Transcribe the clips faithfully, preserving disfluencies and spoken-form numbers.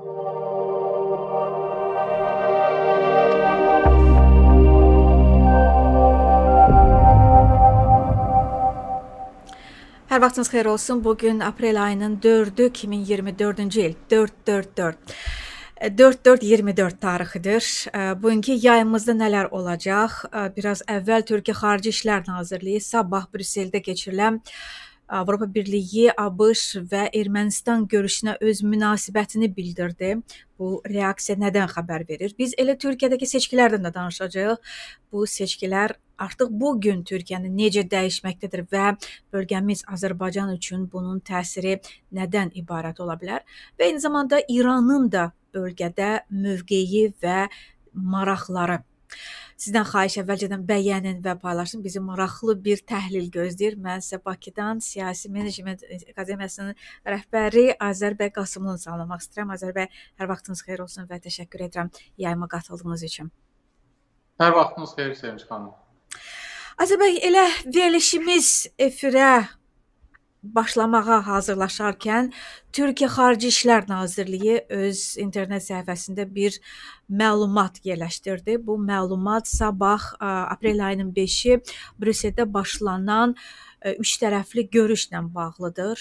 Hər vaxtınız xeyir olsun. Bugün aprel ayının dördü iki min iyirmi dördüncü il. dörd dörd dörd. dörd dörd iyirmi dörd tarixidir. Bugünkü yayımızda nələr olacaq? Biraz əvvəl Türkiyə Xarici İşlər Nazirliyi sabah Brüsseldə keçirilən Avropa Birliyi, ABŞ və Ermənistan görüşünə öz münasibətini bildirdi. Bu reaksiya nədən xəbər verir? Biz elə Türkiyədəki seçkilərdən də danışacağıq. Bu seçkilər artıq bugün Türkiyəni necə dəyişməkdədir və bölgəmiz Azərbaycan üçün bunun təsiri nədən ibarət ola bilər? Və eyni zamanda İranın da bölgədə mövqeyi və maraqları. Sizdən xahiş əvvəlcədən bəyənin və paylaşın. Bizi maraqlı bir təhlil gözləyir. Mən sizə Bakıdan Siyasi Menecment Akademiyasının rəhbəri Azərbəy Qasımlını salamlamaq istəyirəm. Azərbəy, hər vaxtınız xeyir olsun və təşəkkür edirəm yayıma qatıldığınız üçün. Hər vaxtınız xeyir, Sevinç xanım. Azərbəy, elə verilişimiz efirə başlamağa hazırlaşarkən Türkiyə Xarici İşlər Nazirliyi öz internet səhifəsində bir məlumat yerləşdirdi. Bu məlumat sabah aprel ayının beşi Brüsseldə başlanan üç tərəfli görüşlə bağlıdır.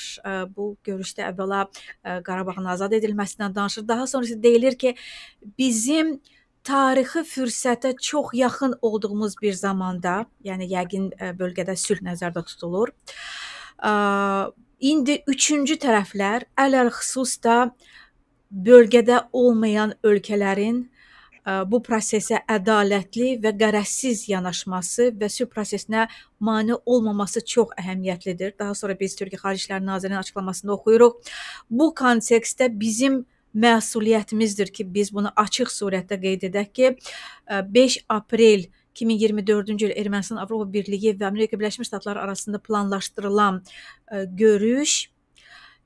Bu görüşdə əvvəla Qarabağın azad edilməsindən danışır. Daha sonra isə deyilir ki, bizim tarixi fürsətə çox yaxın olduğumuz bir zamanda, yəni yəqin bölgədə sülh nəzərdə tutulur, İndi üçüncü tərəflər, ələlxüsus da bölgədə olmayan ölkələrin bu prosesə ədalətli və qərəzsiz yanaşması və sülh prosesinə mane olmaması çox əhəmiyyətlidir. Daha sonra biz Türkiyə Xarici İşlər Nazirinin açıqlamasında oxuyuruq. Bu kontekstdə bizim məsuliyyətimizdir ki, biz bunu açıq surətdə qeyd edək ki, beş aprel iki min iyirmi dördüncü il Ermənistan, Avropa Birliyi və Amerika Birləşmiş Ştatları arasında planlaşdırılan görüş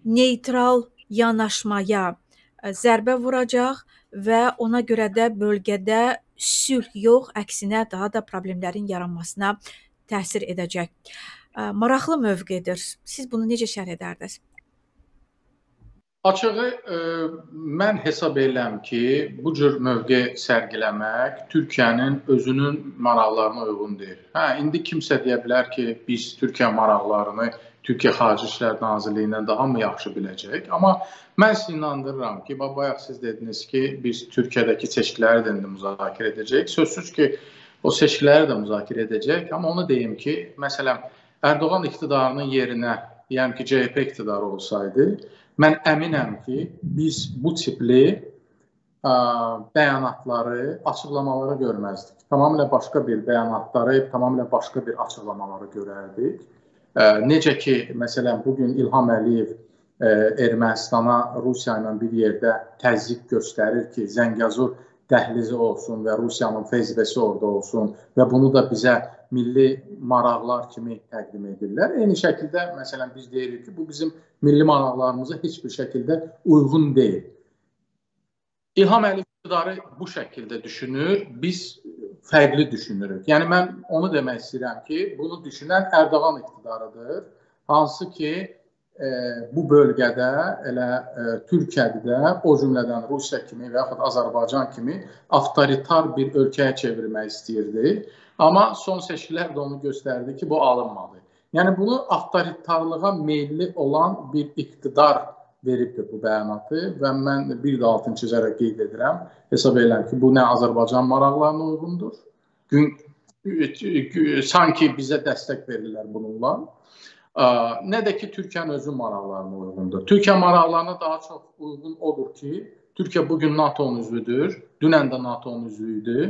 neytral yanaşmaya zərbə vuracaq və ona görə də bölgədə sülh yox, əksinə daha da problemlərin yaranmasına təsir edəcək. Maraqlı mövqedir. Siz bunu necə şərh edərdiniz? Açığı, mən hesab edirəm ki, bu cür mövqe sərgiləmək Türkiyənin özünün maraqlarına uyğun deyil. Hə, indi kimsə deyə bilər ki, biz Türkiyə maraqlarını Türkiyə Xarici İşlər Nazirliyindən daha mı yaxşı biləcək? Amma mən sizi inandırıram ki, bayaq siz dediniz ki, biz Türkiyədəki seçkiləri də indi müzakirə edəcək. Sözsüz ki, o seçkiləri də müzakirə edəcək. Amma onu deyim ki, məsələn, Erdoğan iktidarının yerinə, deyəm ki, C H P iktidarı olsaydı, mən əminəm ki, biz bu tipli bəyanatları, açıqlamaları görməzdik. Tamamilə başqa bir bəyanatları, tamamilə başqa bir açıqlamaları görərdik. Necə ki, məsələn, bugün İlham Əliyev Ermənistana Rusiya ilə bir yerdə təzyiq göstərir ki, Zəngəzur dəhlizi olsun və Rusiyanın feyzvəsi orada olsun və bunu da bizə milli maraqlar kimi təqdim edirlər. Eyni şəkildə, məsələn, biz deyirik ki, bu bizim milli maraqlarımıza heç bir şəkildə uyğun deyil. İlham Əliyev iqtidarı bu şəkildə düşünür, biz fərqli düşünürük. Yəni, mən onu demək istəyirəm ki, bunu düşünən Erdoğan iqtidarıdır, hansı ki, bu bölgədə elə Türkiyədə də o cümlədən Rusiya kimi və yaxud Azərbaycan kimi avtoritar bir ölkəyə çevirmək istəyirdi. Amma son seçkilər də onu göstərdi ki, bu alınmadı. Yəni, bunu avtoritarlığa meyilli olan bir iqtidar veribdir bu bəyanatı və mən bir də altını çizərək qeyd edirəm. Hesab edirəm ki, bu nə Azərbaycan maraqlarına uyğundur, sanki bizə dəstək verirlər bununla. Nə də ki, Türkiyənin özü maraqlarına uyğundur. Türkiyə maraqlarına daha çox uyğun odur ki, Türkiyə bugün NATO-nun üzvüdür, dünən də NATO-nun üzvüydü.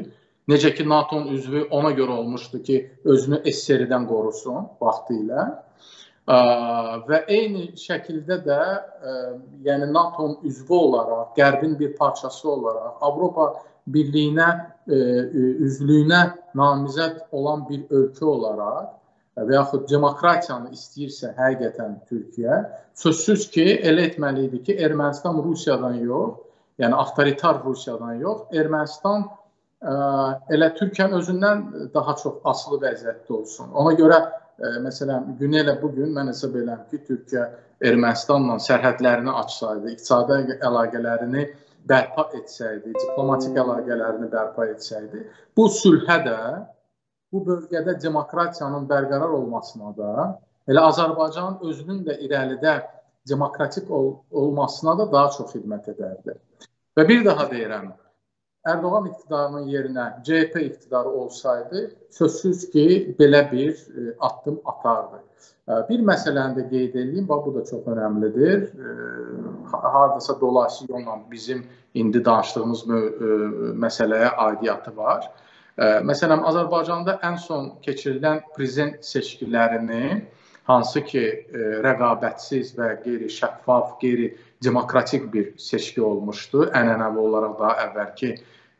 Necə ki, NATO-nun üzvü ona görə olmuşdu ki, özünü S S R-dən qorusun vaxtı ilə. Və eyni şəkildə də NATO-nun üzvü olaraq, Qərbin bir parçası olaraq, Avropa Birliyinə, üzvlüyünə namizəd olan bir ölkə olaraq, və yaxud demokratiyanı istəyirsə həqiqətən Türkiyə, sözsüz ki, elə etməli idi ki, Ermənistan Rusiyadan yox, yəni avtoritar Rusiyadan yox, Ermənistan elə Türkiyənin özündən daha çox asılı vəziyyətdə olsun. Ona görə, məsələn, günə elə bugün mən hesab edirəm ki, Türkiyə Ermənistanla sərhədlərini açsaydı, iqtisadi əlaqələrini bərpa etsəydi, diplomatik əlaqələrini bərpa etsəydi, bu sülhə də, bu bölgədə demokratiyanın bərqərar olmasına da, elə Azərbaycanın özünün də irəlidə demokratik ol olmasına da daha çox xidmət edərdi. Və bir daha deyirəm, Erdoğan iktidarının yerinə C H P iktidarı olsaydı, sözsüz ki, belə bir e, addım atardı. E, bir məsələni də qeyd edeyim, bax, bu da çox önəmlidir. E, Hardasa dolayısıyla bizim indi danışdığımız mö e, məsələyə aidiyyatı var. E, məsələn, Azərbaycanda ən son keçirilən prezident seçkilərini, hansı ki, e, rəqabətsiz və qeyri-şəffaf, qeyri-demokratik bir seçki olmuşdu, ənənəvi olaraq daha əvvəlki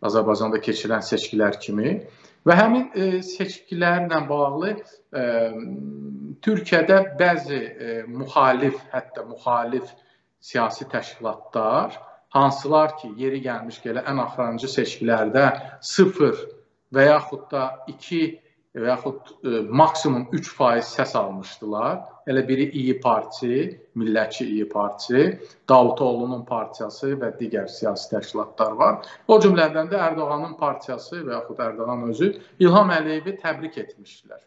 Azərbaycanda keçirilən seçkilər kimi. Və həmin e, seçkilərlə bağlı e, Türkiyədə bəzi e, müxalif, hətta müxalif siyasi təşkilatlar, hansılar ki, yeri gəlmiş gələ ən axırıncı seçkilərdə sıfır və yaxud da iki və yaxud e, maksimum üç faiz səs almışdılar. Elə biri İYİ Parti, Millətçi İYİ Parti, Davutoğlu'nun partiyası və digər siyasi təşkilatlar var. O cümlədən də Erdoğan'ın partiyası və yaxud Erdoğan özü İlham Əliyevi təbrik etmişdilər.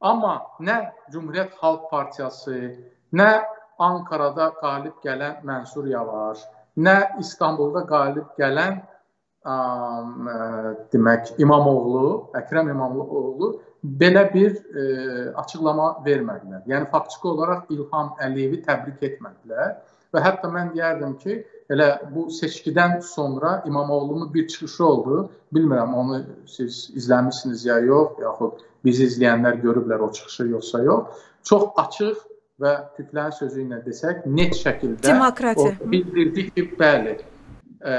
Amma nə Cümhuriyyət Xalq Partiyası, nə Ankara'da qalib gələn Mənsur Yavaş, nə İstanbul'da qalib gələn demək, İmamoğlu, Əkrəm İmamoğlu belə bir e, açıqlama vermədilər. Yəni, faktiki olaraq İlham Əliyevi təbrik etmədilər və hətta mən deyərdim ki, elə bu seçkidən sonra İmamoğlu'nun bir çıxışı oldu. Bilmirəm, onu siz izləmişsiniz ya yox, yaxud bizi izləyənlər görüblər o çıxışı yoxsa yox. Çox açıq və kütlənin sözü ilə desək, net şəkildə bildirdi ki, bəli,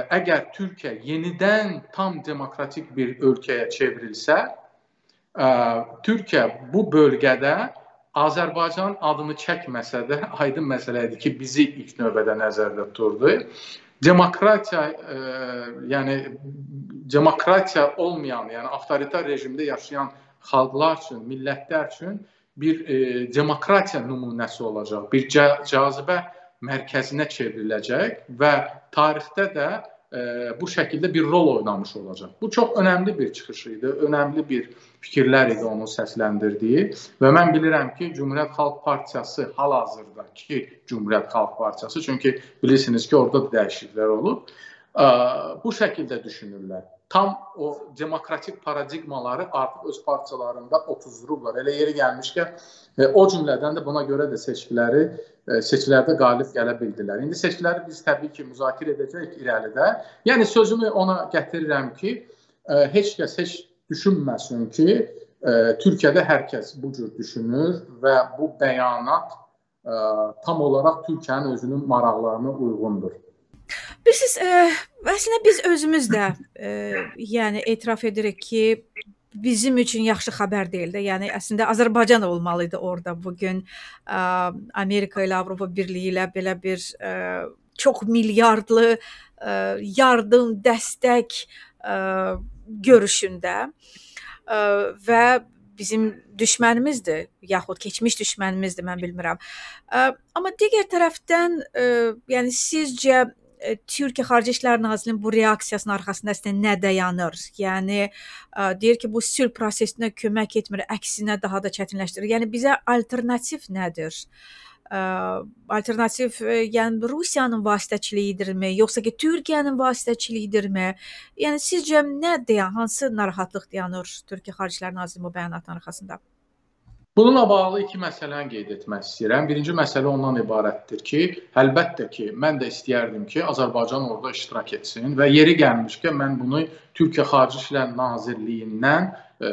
əgər Türkiyə yenidən tam demokratik bir ölkəyə çevrilsə, Türkiyə bu bölgədə Azərbaycan adını çəkməsə də aydın məsələdir ki, bizi ilk növbədə nəzərdə tuturdu. Demokratiya, yəni demokratiya olmayan, yəni avtoritar rejimdə yaşayan xalqlar üçün, millətlər üçün bir demokratiya nümunəsi olacaq, bir cazibə mərkəzinə çevriləcək və tarixdə də e, bu şəkildə bir rol oynamış olacaq. Bu çox önəmli bir çıxış idi, önəmli bir fikirlər idi onun səsləndirdiyi və mən bilirəm ki, Cümhuriyyət Xalq Partiyası hal-hazırdakı Cümhuriyyət Xalq Partiyası, çünki bilirsiniz ki, orada da dəyişikliklər olub, e, bu şəkildə düşünürlər. Tam o demokratik paradigmaları artıq öz partiyalarında otuzdururlar. Elə yeri gəlmişkən, o cümlədən də buna görə də seçkiləri, seçkilərdə qalib gələ bildilər. İndi seçkiləri biz təbii ki, müzakirə edəcəyik irəlidə. Yəni, sözümü ona gətirirəm ki, heç kəs heç düşünməsin ki, Türkiyədə hər kəs bu cür düşünür və bu bəyanat tam olaraq Türkiyənin özünün maraqlarına uyğundur. Bilirsiniz, e, əslində biz özümüz də e, yəni etiraf edirik ki, bizim üçün yaxşı xəbər deyil də. Yəni əslində Azərbaycan olmalıydı orada bugün e, Amerika ilə, Avropa Birliyi ilə belə bir e, çox milyardlı e, yardım, dəstək e, görüşündə e, və bizim düşmənimizdir, yaxud keçmiş düşmənimizdir, mən bilmirəm. E, amma digər tərəfdən, e, yəni sizcə, Türkiyə Xarici İşlər Nazirliyinin bu reaksiyasının arxasında əslində nə dayanır? Yəni, deyir ki, bu sülh prosesinə kömək etmir, əksinə daha da çətinləşdirir. Yəni, bizə alternativ nədir? Alternativ, yəni, Rusiyanın vasitəçiliyidirmi, yoxsa ki, Türkiyənin vasitəçiliyidirmi? Yəni, sizcə nə dayanır, hansı narahatlıq dayanır Türkiyə Xarici İşlər Nazirliyinin bu bəyanatının arxasında? Bununla bağlı iki məsələni qeyd etmək istəyirəm. Birinci məsələ ondan ibarətdir ki, əlbəttə ki, mən də istəyərdim ki, Azərbaycan orada iştirak etsin və yeri gəlmiş ki, mən bunu Türkiyə Xarici İşlər Nazirliyindən,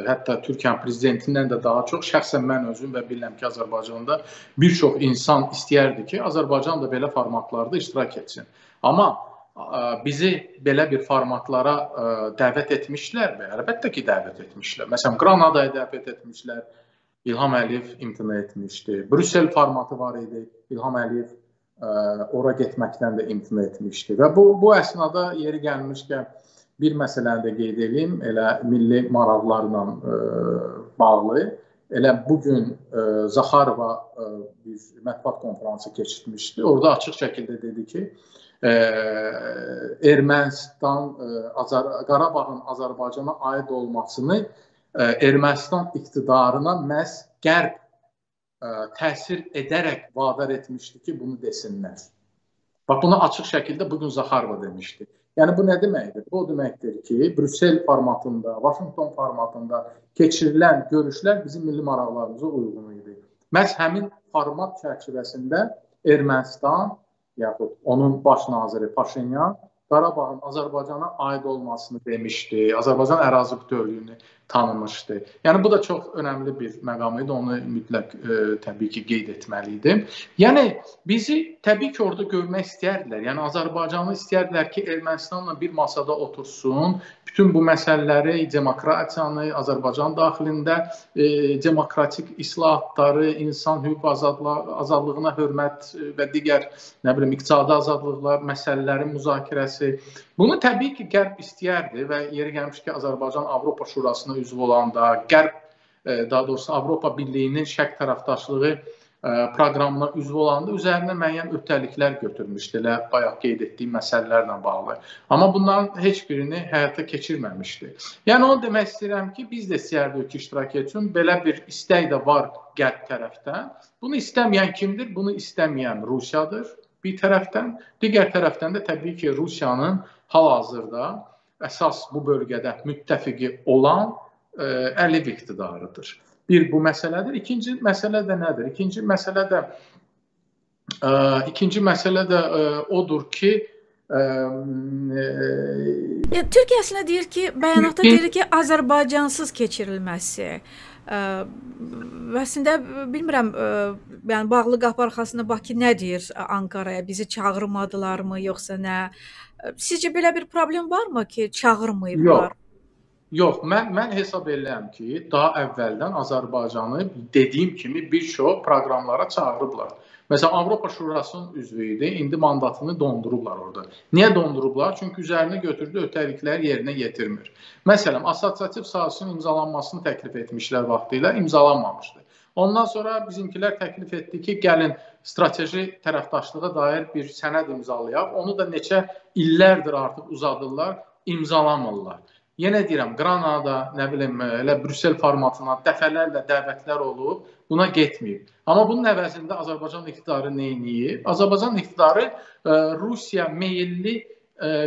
hətta Türkiyə prezidentindən də daha çox, şəxsən mən özüm və bilirəm ki, Azərbaycanda bir çox insan istəyərdi ki, Azərbaycan da belə formatlarda iştirak etsin. Amma bizi belə bir formatlara dəvət etmişlərmi? Əlbəttə ki, dəvət etmişlər. Məsələn, Granada'ya dəvət etmişlər. İlham Əliyev imtina etmişdi. Brüssel formatı var idi. İlham Əliyev ora getməkdən də imtina etmişdi. Və bu, bu əsnada yeri gəlmişkən bir məsələni də qeyd edeyim, elə milli maraqlarla e, bağlı. Elə bugün e, Zaxarova e, bir mətbuat konferansı keçirmişdi. Orada açıq şəkildə dedi ki, e, Ermənistan, Azər Qarabağın Azərbaycana aid olmasını Ermənistan iktidarına məhz Qərb təsir edərək vadar etmişdi ki, bunu desinlər. Bax, bunu açıq şəkildə bugün Zaxarova demişdi. Yəni, bu nə deməkdir? Bu deməkdir ki, Brüssel formatında, Washington formatında keçirilən görüşlər bizim milli maraqlarımıza uyğun idi. Məhz həmin format çərçivəsində Ermənistan, yaxud onun baş naziri Paşinyan, Qarabağın Azərbaycana aid olmasını demişdi, Azərbaycan ərazi bütövlüyünü tanımışdı. Yəni, bu da çox önəmli bir məqam idi, onu mütləq e, təbii ki qeyd etməli idi. Yəni, bizi təbii ki orada görmək istəyirdilər, yəni Azərbaycanı istəyirdilər ki, Ermənistanla bir masada otursun, bütün bu məsələləri, demokratiyanı, Azərbaycan daxilində e, demokratik islahatları, insan hüquq azadlığına hörmət və digər, nə bilim, iqtisadi azadlıqlar, məsələlərin müzakirəsi. Bunu təbii ki Qərb istəyərdi və yeri gəlmiş ki Azərbaycan Avropa Şurasına üzv olanda, Qərb, daha doğrusu Avropa Birliyinin şərq tərəfdaşlığı proqramına üzv olanda üzərinə müəyyən öhdəliklər götürmüşdülər, bayaq qeyd etdiyim məsələlərlə bağlı. Amma bunların heç birini həyata keçirməmişdi. Yəni, onu demək istəyirəm ki, biz də istəyərdik ki, iştirak etsin, belə bir istək də var Qərb tərəfdən. Bunu istəməyən kimdir? Bunu istəməyən Rusiyadır. Bir tərəfdən, digər tərəfdən də təbii ki, Rusiyanın hal-hazırda əsas bu bölgədə müttəfiqi olan Əliyev iktidarıdır. Bir bu məsələdir. İkinci məsələ də nədir? İkinci məsələ də, ə, ikinci məsələ də ə, odur ki, ə, Türkiyə əslində deyir ki, bəyanatda deyir ki, Azərbaycansız keçirilməsi. Əslində bilmirəm, yəni bağlı qapı arxasında Bakı nə deyir Ankara'ya, bizi çağırmadılarmı yoxsa nə? Sizcə belə bir problem varmı ki, çağırmayıblar? Yox, yox, mən, mən hesab edirəm ki, daha əvvəldən Azərbaycanı dediyim kimi bir çox proqramlara çağırıblar. Məsələn, Avropa Şurasının üzvü idi, indi mandatını dondurublar orada. Niyə dondurublar? Çünki üzərinə götürdüyü öhdəliklər yerinə yetirmir. Məsələn, assosiativ sazişin imzalanmasını təklif etmişlər vaxtilə, imzalanmamışdı. Ondan sonra bizimkilər təklif etdi ki, gəlin strateji tərəfdaşlığa dair bir sənəd imzalayaq. Onu da neçə illərdir artıq uzadırlar, imzalamırlar. Yenə deyirəm, Granada, nə bilim, elə Brüssel formatına dəfələrlə dəvətlər olub, buna getməyib. Amma bunun əvəzində Azərbaycan iqtidarı neyiniyib? Azərbaycan iqtidarı Rusiya meyilli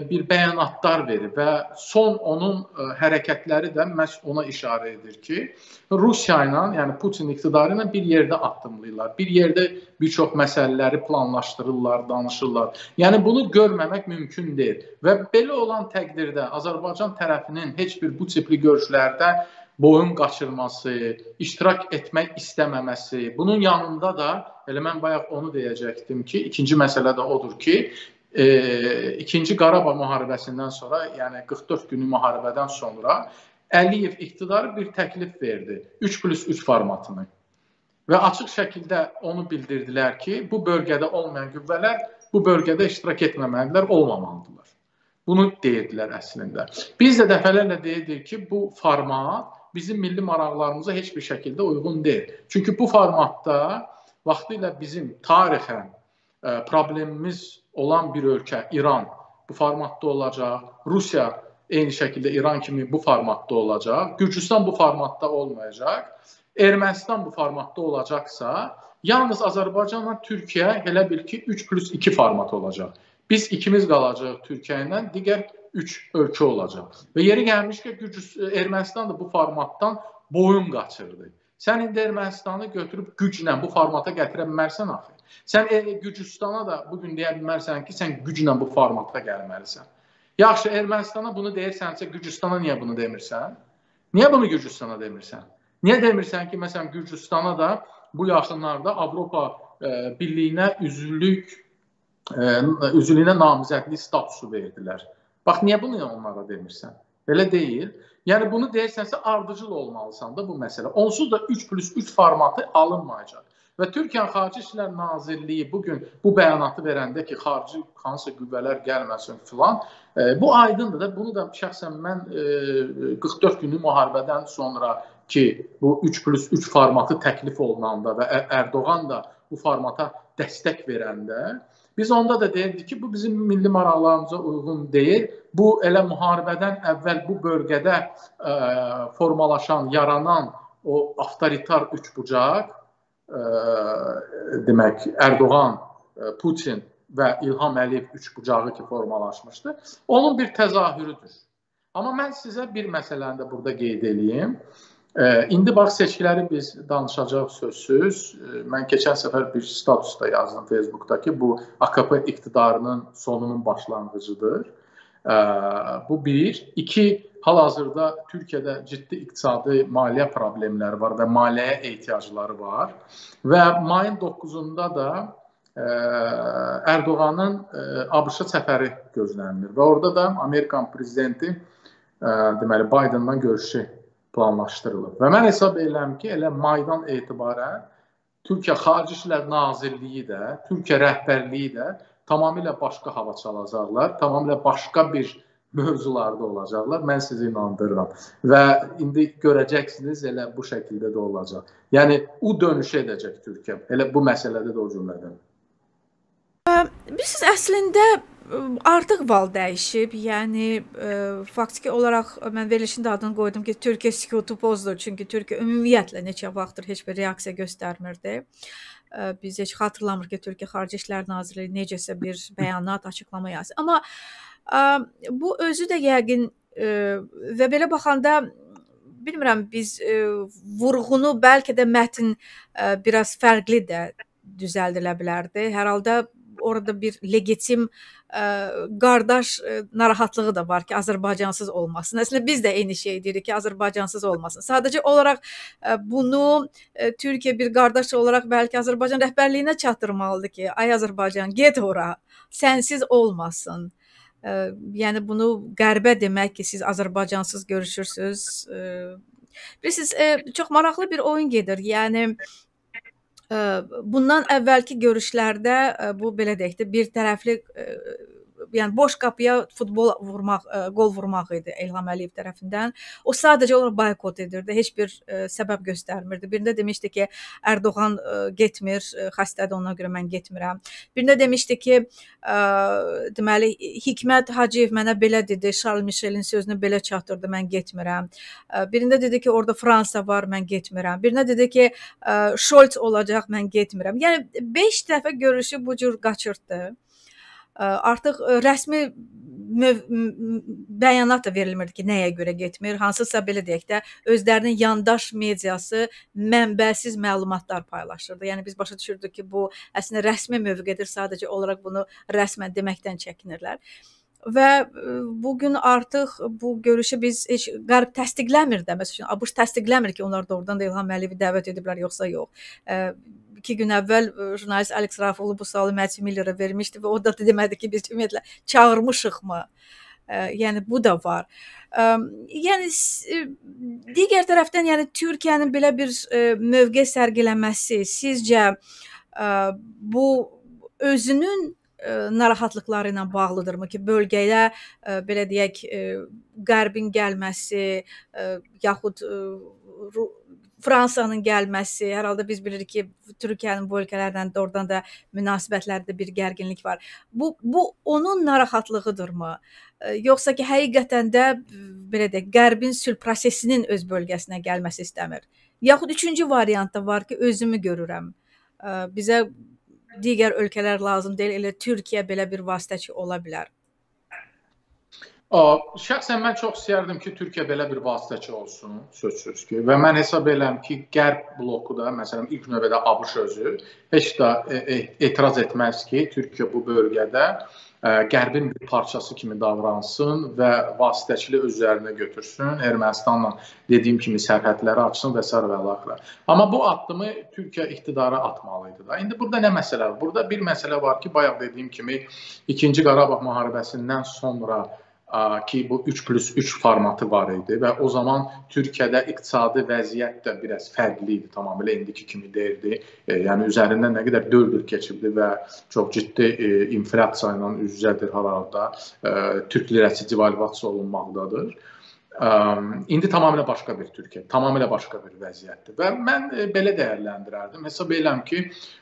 bir bəyanatlar verib və son onun hərəkətləri də məhz ona işarə edir ki, Rusiya ilə, yəni Putin iqtidarı ilə bir yerdə addımlayırlar, bir yerdə bir çox məsələləri planlaşdırırlar, danışırlar. Yəni bunu görməmək mümkün deyil və belə olan təqdirdə Azərbaycan tərəfinin heç bir bu tipli görüşlərdə boyun qaçırması, iştirak etmək istəməməsi, bunun yanında da, elə mən bayaq onu deyəcəkdim ki, ikinci məsələ də odur ki, e, ikinci Qarabağ müharibəsindən sonra, yəni qırx dörd günlük müharibədən sonra Əliyev iktidarı bir təklif verdi, üç plus üç formatını və açıq şəkildə onu bildirdilər ki, bu bölgədə olmayan qüvvələr bu bölgədə iştirak etməməlidirlər, olmamalıdırlar. Bunu deyirdilər əslində. Biz də dəfələrlə deyirdik ki, bu format bizim milli maraqlarımıza heç bir şəkildə uyğun deyil. Çünki bu formatda vaxtilə bizim tarixən problemimiz olan bir ölkə, İran bu formatda olacaq, Rusiya eyni şəkildə İran kimi bu formatda olacaq, Gürcüstan bu formatda olmayacaq, Ermənistan bu formatda olacaqsa, yalnız Azərbaycanla Türkiyə elə bil ki üç plus iki format olacaq. Biz ikimiz qalacaq Türkiyə ilə, digər üç ölkə olacaq. Və yeri gəlmiş ki, Ermənistan da bu formatdan boyun qaçırdı. Sən indi Ermənistanı götürüb güclə bu formata gətirə bilmərsən axı. Sən Gürcüstana da bugün deyə bilmərsən ki, sən güclə bu formata gəlməlisən. Yaxşı, Ermənistana bunu deyirsənsə, Gürcüstana niyə bunu demirsən? Niyə bunu Gürcüstana demirsən? Niyə demirsən ki, məsələn, Gürcüstana da bu yaxınlarda Avropa Birliyinə üzvlük, üzvlüyünə namizədlik statusu verdilər. Bax, niyə bunu onlara demirsən? Belə deyil. Yəni, bunu deyirsənsə, ardıcıl olmalısan da bu məsələ. Onsuz da üç plus üç formatı alınmayacaq. Və Türkiyənin Xarici İşlər Nazirliyi bugün bu bəyanatı verəndə ki, xarici hansı qüvvələr gəlməsin filan, bu aydındır da, bunu da şəxsən mən qırx dörd günlük müharibədən sonra ki, bu üç plus üç formatı təklif olunanda və Erdoğan da bu formata dəstək verəndə, Biz onda da deyirdik ki, bu bizim milli maraqlarımıza uyğun deyil. Bu elə müharibədən əvvəl bu bölgədə e, formalaşan, yaranan o avtoritar üçbucaq, e, demək Erdoğan, Putin və İlham Əliyev üçbucağı ki formalaşmışdı, onun bir təzahürüdür. Amma mən sizə bir məsələni də burada qeyd edeyim. E, indi bax seçkiləri biz danışacaq sözsüz. E, mən keçən səfər bir statusda yazdım Facebook'daki, bu A K P iktidarının sonunun başlanğıcıdır. E, bu bir. İki, hal-hazırda Türkiye'de ciddi iqtisadi maliyyə problemleri var və maliyyəyə ehtiyacları var. Və mayın doqquzunda da Erdoğan'ın ABŞ-a səfəri gözlənilir və orada da Amerikan prezidenti deməli Biden'dan görüşü planlaşdırılır. Və mən hesab edirəm ki, elə maydan etibarən Türkiyə Xarici İşlər Nazirliyi də, Türkiyə rəhbərliyi də tamamilə başqa hava çalacaqlar, tamamilə başqa bir mövzularda olacaqlar. Mən sizi inandırıram. Və indi görəcəksiniz, elə bu şəkildə də olacaq. Yəni, o dönüşə edəcək Türkiyə. Elə bu məsələdə də o cümlədən. Bilirsiniz, əslində artıq val dəyişib, yəni e, faktiki olaraq mən verilişin də adını qoydum ki, Türkiyə sükutu pozdu, çünki Türkiyə ümumiyyətlə neçə vaxtdır heç bir reaksiya göstərmirdi. E, biz heç xatırlamır ki, Türkiyə Xarici İşlər Nazirliyi necəsə bir bəyanat, açıqlama yazır. Amma e, bu özü də yəqin e, və belə baxanda bilmirəm, biz e, vurğunu bəlkə də mətn e, biraz fərqli də düzəldilə bilərdi. Hər halda orada bir legitim e, qardaş e, narahatlığı da var ki, Azərbaycansız olmasın. Əslində biz də eyni şey deyirik ki, Azərbaycansız olmasın. Sadəcə olaraq e, bunu e, Türkiyə bir qardaş olaraq bəlkə Azərbaycan rəhbərliyinə çatdırmalıdır ki, ay Azərbaycan, get ora, sənsiz olmasın. E, yəni bunu qərbə demək ki, siz Azərbaycansız görüşürsünüz. E, bilirsiniz, e, çox maraqlı bir oyun gedir. Yəni bundan əvvəlki görüşlərdə bu belə deyək də bir tərəfli, yəni boş qapıya futbol vurmaq, gol vurmaq idi İlham Əliyev tərəfindən. O sadəcə olaraq boykot edirdi, heç bir səbəb göstərmirdi. Birində demişdi ki, Erdoğan getmir, xəstədir, ona görə mən getmirəm. Birində demişdi ki, deməli Hikmət Hacıyev mənə belə dedi, Charles Michelin sözünü belə çatdırdı, mən getmirəm. Birində dedi ki, orada Fransa var, mən getmirəm. Birində dedi ki, Scholz olacaq, mən getmirəm. Yəni beş dəfə görüşü bu cür qaçırtdı. Artıq rəsmi bəyanat da verilmirdi ki, nəyə görə getmir, hansısa belə deyək də özlərinin yandaş mediası mənbəsiz məlumatlar paylaşırdı. Yəni biz başa düşürdük ki, bu əslində rəsmi mövqedir, sadəcə olaraq bunu rəsmən deməkdən çəkinirlər. Və bugün artıq bu görüşü biz heç qərb təsdiqləmir də, məsələn, ABŞ təsdiqləmir ki, onlar doğrudan da İlham Əliyevi dəvət ediblər, yoxsa yox. İki gün əvvəl jurnalist Alex Rafoğlu bu sualı Məcid Millerə vermişdi və o da demədi ki, biz ümumiyyətlə çağırmışıqmı? E, yəni bu da var. E, yəni digər tərəfdən, yəni Türkiyənin belə bir e, mövqe sərgiləməsi sizcə e, bu özünün e, narahatlıqları ilə bağlıdırmı ki, bölgəyə e, belə deyək e, qərbin gəlməsi e, yaxud e, Fransanın gəlməsi, hər halda biz bilirik ki, Türkiyənin bu ölkələrdən doğrudan da münasibətlərdə bir gərginlik var. Bu, bu onun narahatlığıdırmı? Yoxsa ki, həqiqətən də belə deyək, qərbin sülh prosesinin öz bölgəsinə gəlməsi istəmir. Yaxud üçüncü variant da var ki, özümü görürəm. Bizə digər ölkələr lazım deyil, elə Türkiyə belə bir vasitəçi ola bilər. Şəxsən mən çox istəyərdim ki, Türkiyə belə bir vasitəçi olsun, sözsüz ki. Və mən hesab edirəm ki, Qərb bloku da, məsələn, ilk növbədə ABŞ özü heç də etiraz etməz ki, Türkiyə bu bölgədə Qərbin bir parçası kimi davransın və vasitəçili özlərinə götürsün, Ermənistanla dediyim kimi sərhədləri açsın və sair və ilaxır. Amma bu addımı Türkiyə iqtidara atmalıydı da. İndi burada nə məsələ var? Burada bir məsələ var ki, bayaq dediyim kimi ikinci Qarabağ müharibəsindən sonra ki bu üç plus üç formatı var idi və o zaman Türkiyədə iqtisadi vəziyyət də biraz fərqli idi, tamamilə indiki kimi deyildi. E, yəni üzərindən nə qədər dörd il keçibdi və çox ciddi e, inflyasiya ilə üz-üzədir hal-hazırda. E, Türk lirəsi devalvasiya olunmaqdadır. E, İndi tamamilə başqa bir Türkiyə, tamamilə başqa bir vəziyyətdir. Və mən belə dəyərləndirərdim. Hesab edirəm ki,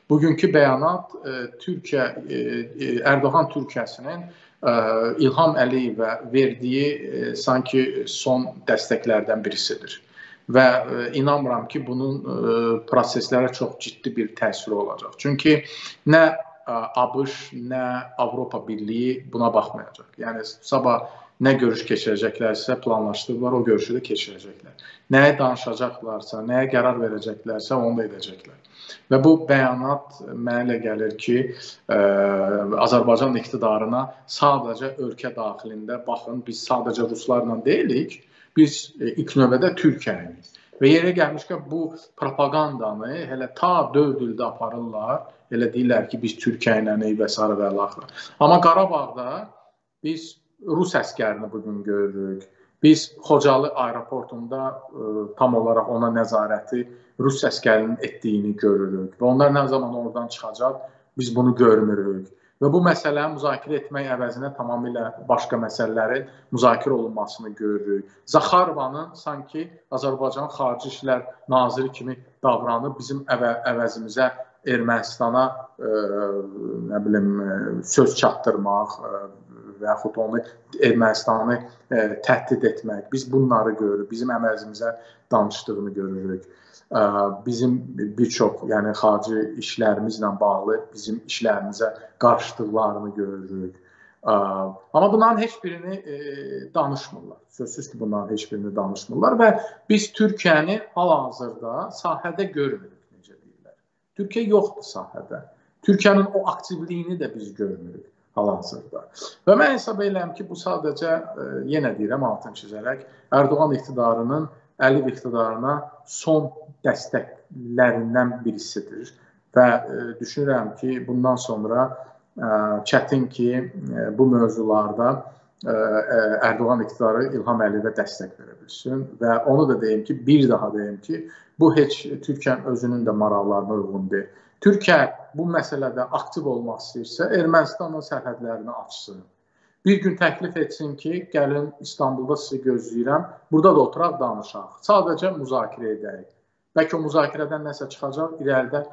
bugünkü bəyanat Türkiyə, Erdoğan Türkiyəsinin İlham Əliyevə verdiyi sanki son dəstəklərdən birisidir. Və inanmıram ki, bunun proseslərə çox ciddi bir təsiri olacaq. Çünki nə ABŞ, nə Avropa Birliyi buna baxmayacaq. Yəni, sabah nə görüş keçirəcəklərsə planlaşdırırlar, o görüşü də keçirəcəklər. Nəyə danışacaqlarsa, nəyə qərar verəcəklərsə onu da edəcəklər. Və bu bəyanat mənə gəlir ki, Azərbaycan iqtidarına sadəcə ölkə daxilində baxın, biz sadəcə ruslarla deyilik, biz ilk növbədə Türkiyəyik. Və yerə gəlmişkən bu propagandanı hələ ta dörd ildə aparırlar, elə deyirlər ki, biz Türkiyəyik və s. və ilaxır. Amma Qarabağda biz Rus əskərini bugün görürük. Biz Xocalı aeroportunda tam olaraq ona nəzarəti Rus əskərinin etdiyini görürük. Və onlar nə zaman oradan çıxacaq, biz bunu görmürük. Və bu məsələni müzakirə etmək əvəzinə tamamilə başqa məsələlərin müzakirə olunmasını görürük. Zaxarovanın sanki Azərbaycan Xarici İşlər Naziri kimi davranıb bizim əvəzimizə Ermənistana söz çatdırmaq, və yaxud onu Ermənistanı təhdid etmək. Biz bunları görürük, bizim əməzimizə danışdığını görürük. Bizim bir çox, yəni xarici işlərimizlə bağlı bizim işlərimizə qarşıdıqlarını görürük. Amma bunların heç birini danışmırlar. Sözsüz ki, bunların heç birini danışmırlar və biz Türkiyəni hal-hazırda sahədə görmürük, necə deyirlər. Türkiyə yoxdur sahədə. Türkiyənin o aktivliyini də biz görmürük. Hal-hazırda. Və mən hesab edirəm ki, bu sadəcə, yenə deyirəm, altını çizərək, Erdoğan iqtidarının Əliyev iqtidarına son dəstəklərindən birisidir. Və düşünürəm ki, bundan sonra çətin ki, bu mövzularda Erdoğan iqtidarı İlham Əliyevə dəstək verə bilsin. Və onu da deyim ki, bir daha deyim ki, bu heç Türkiyənin özünün də maraqlarına uyğun deyil. Türkiyə bu məsələdə aktiv olmaq istəyirsə, Ermənistanın sərhədlərini açsın. Bir gün təklif etsin ki, gəlin İstanbulda sizi gözləyirəm, burada da oturaq danışaq, sadəcə müzakirə edək. Bəlkə o müzakirədən nəsə çıxacaq, irəlidə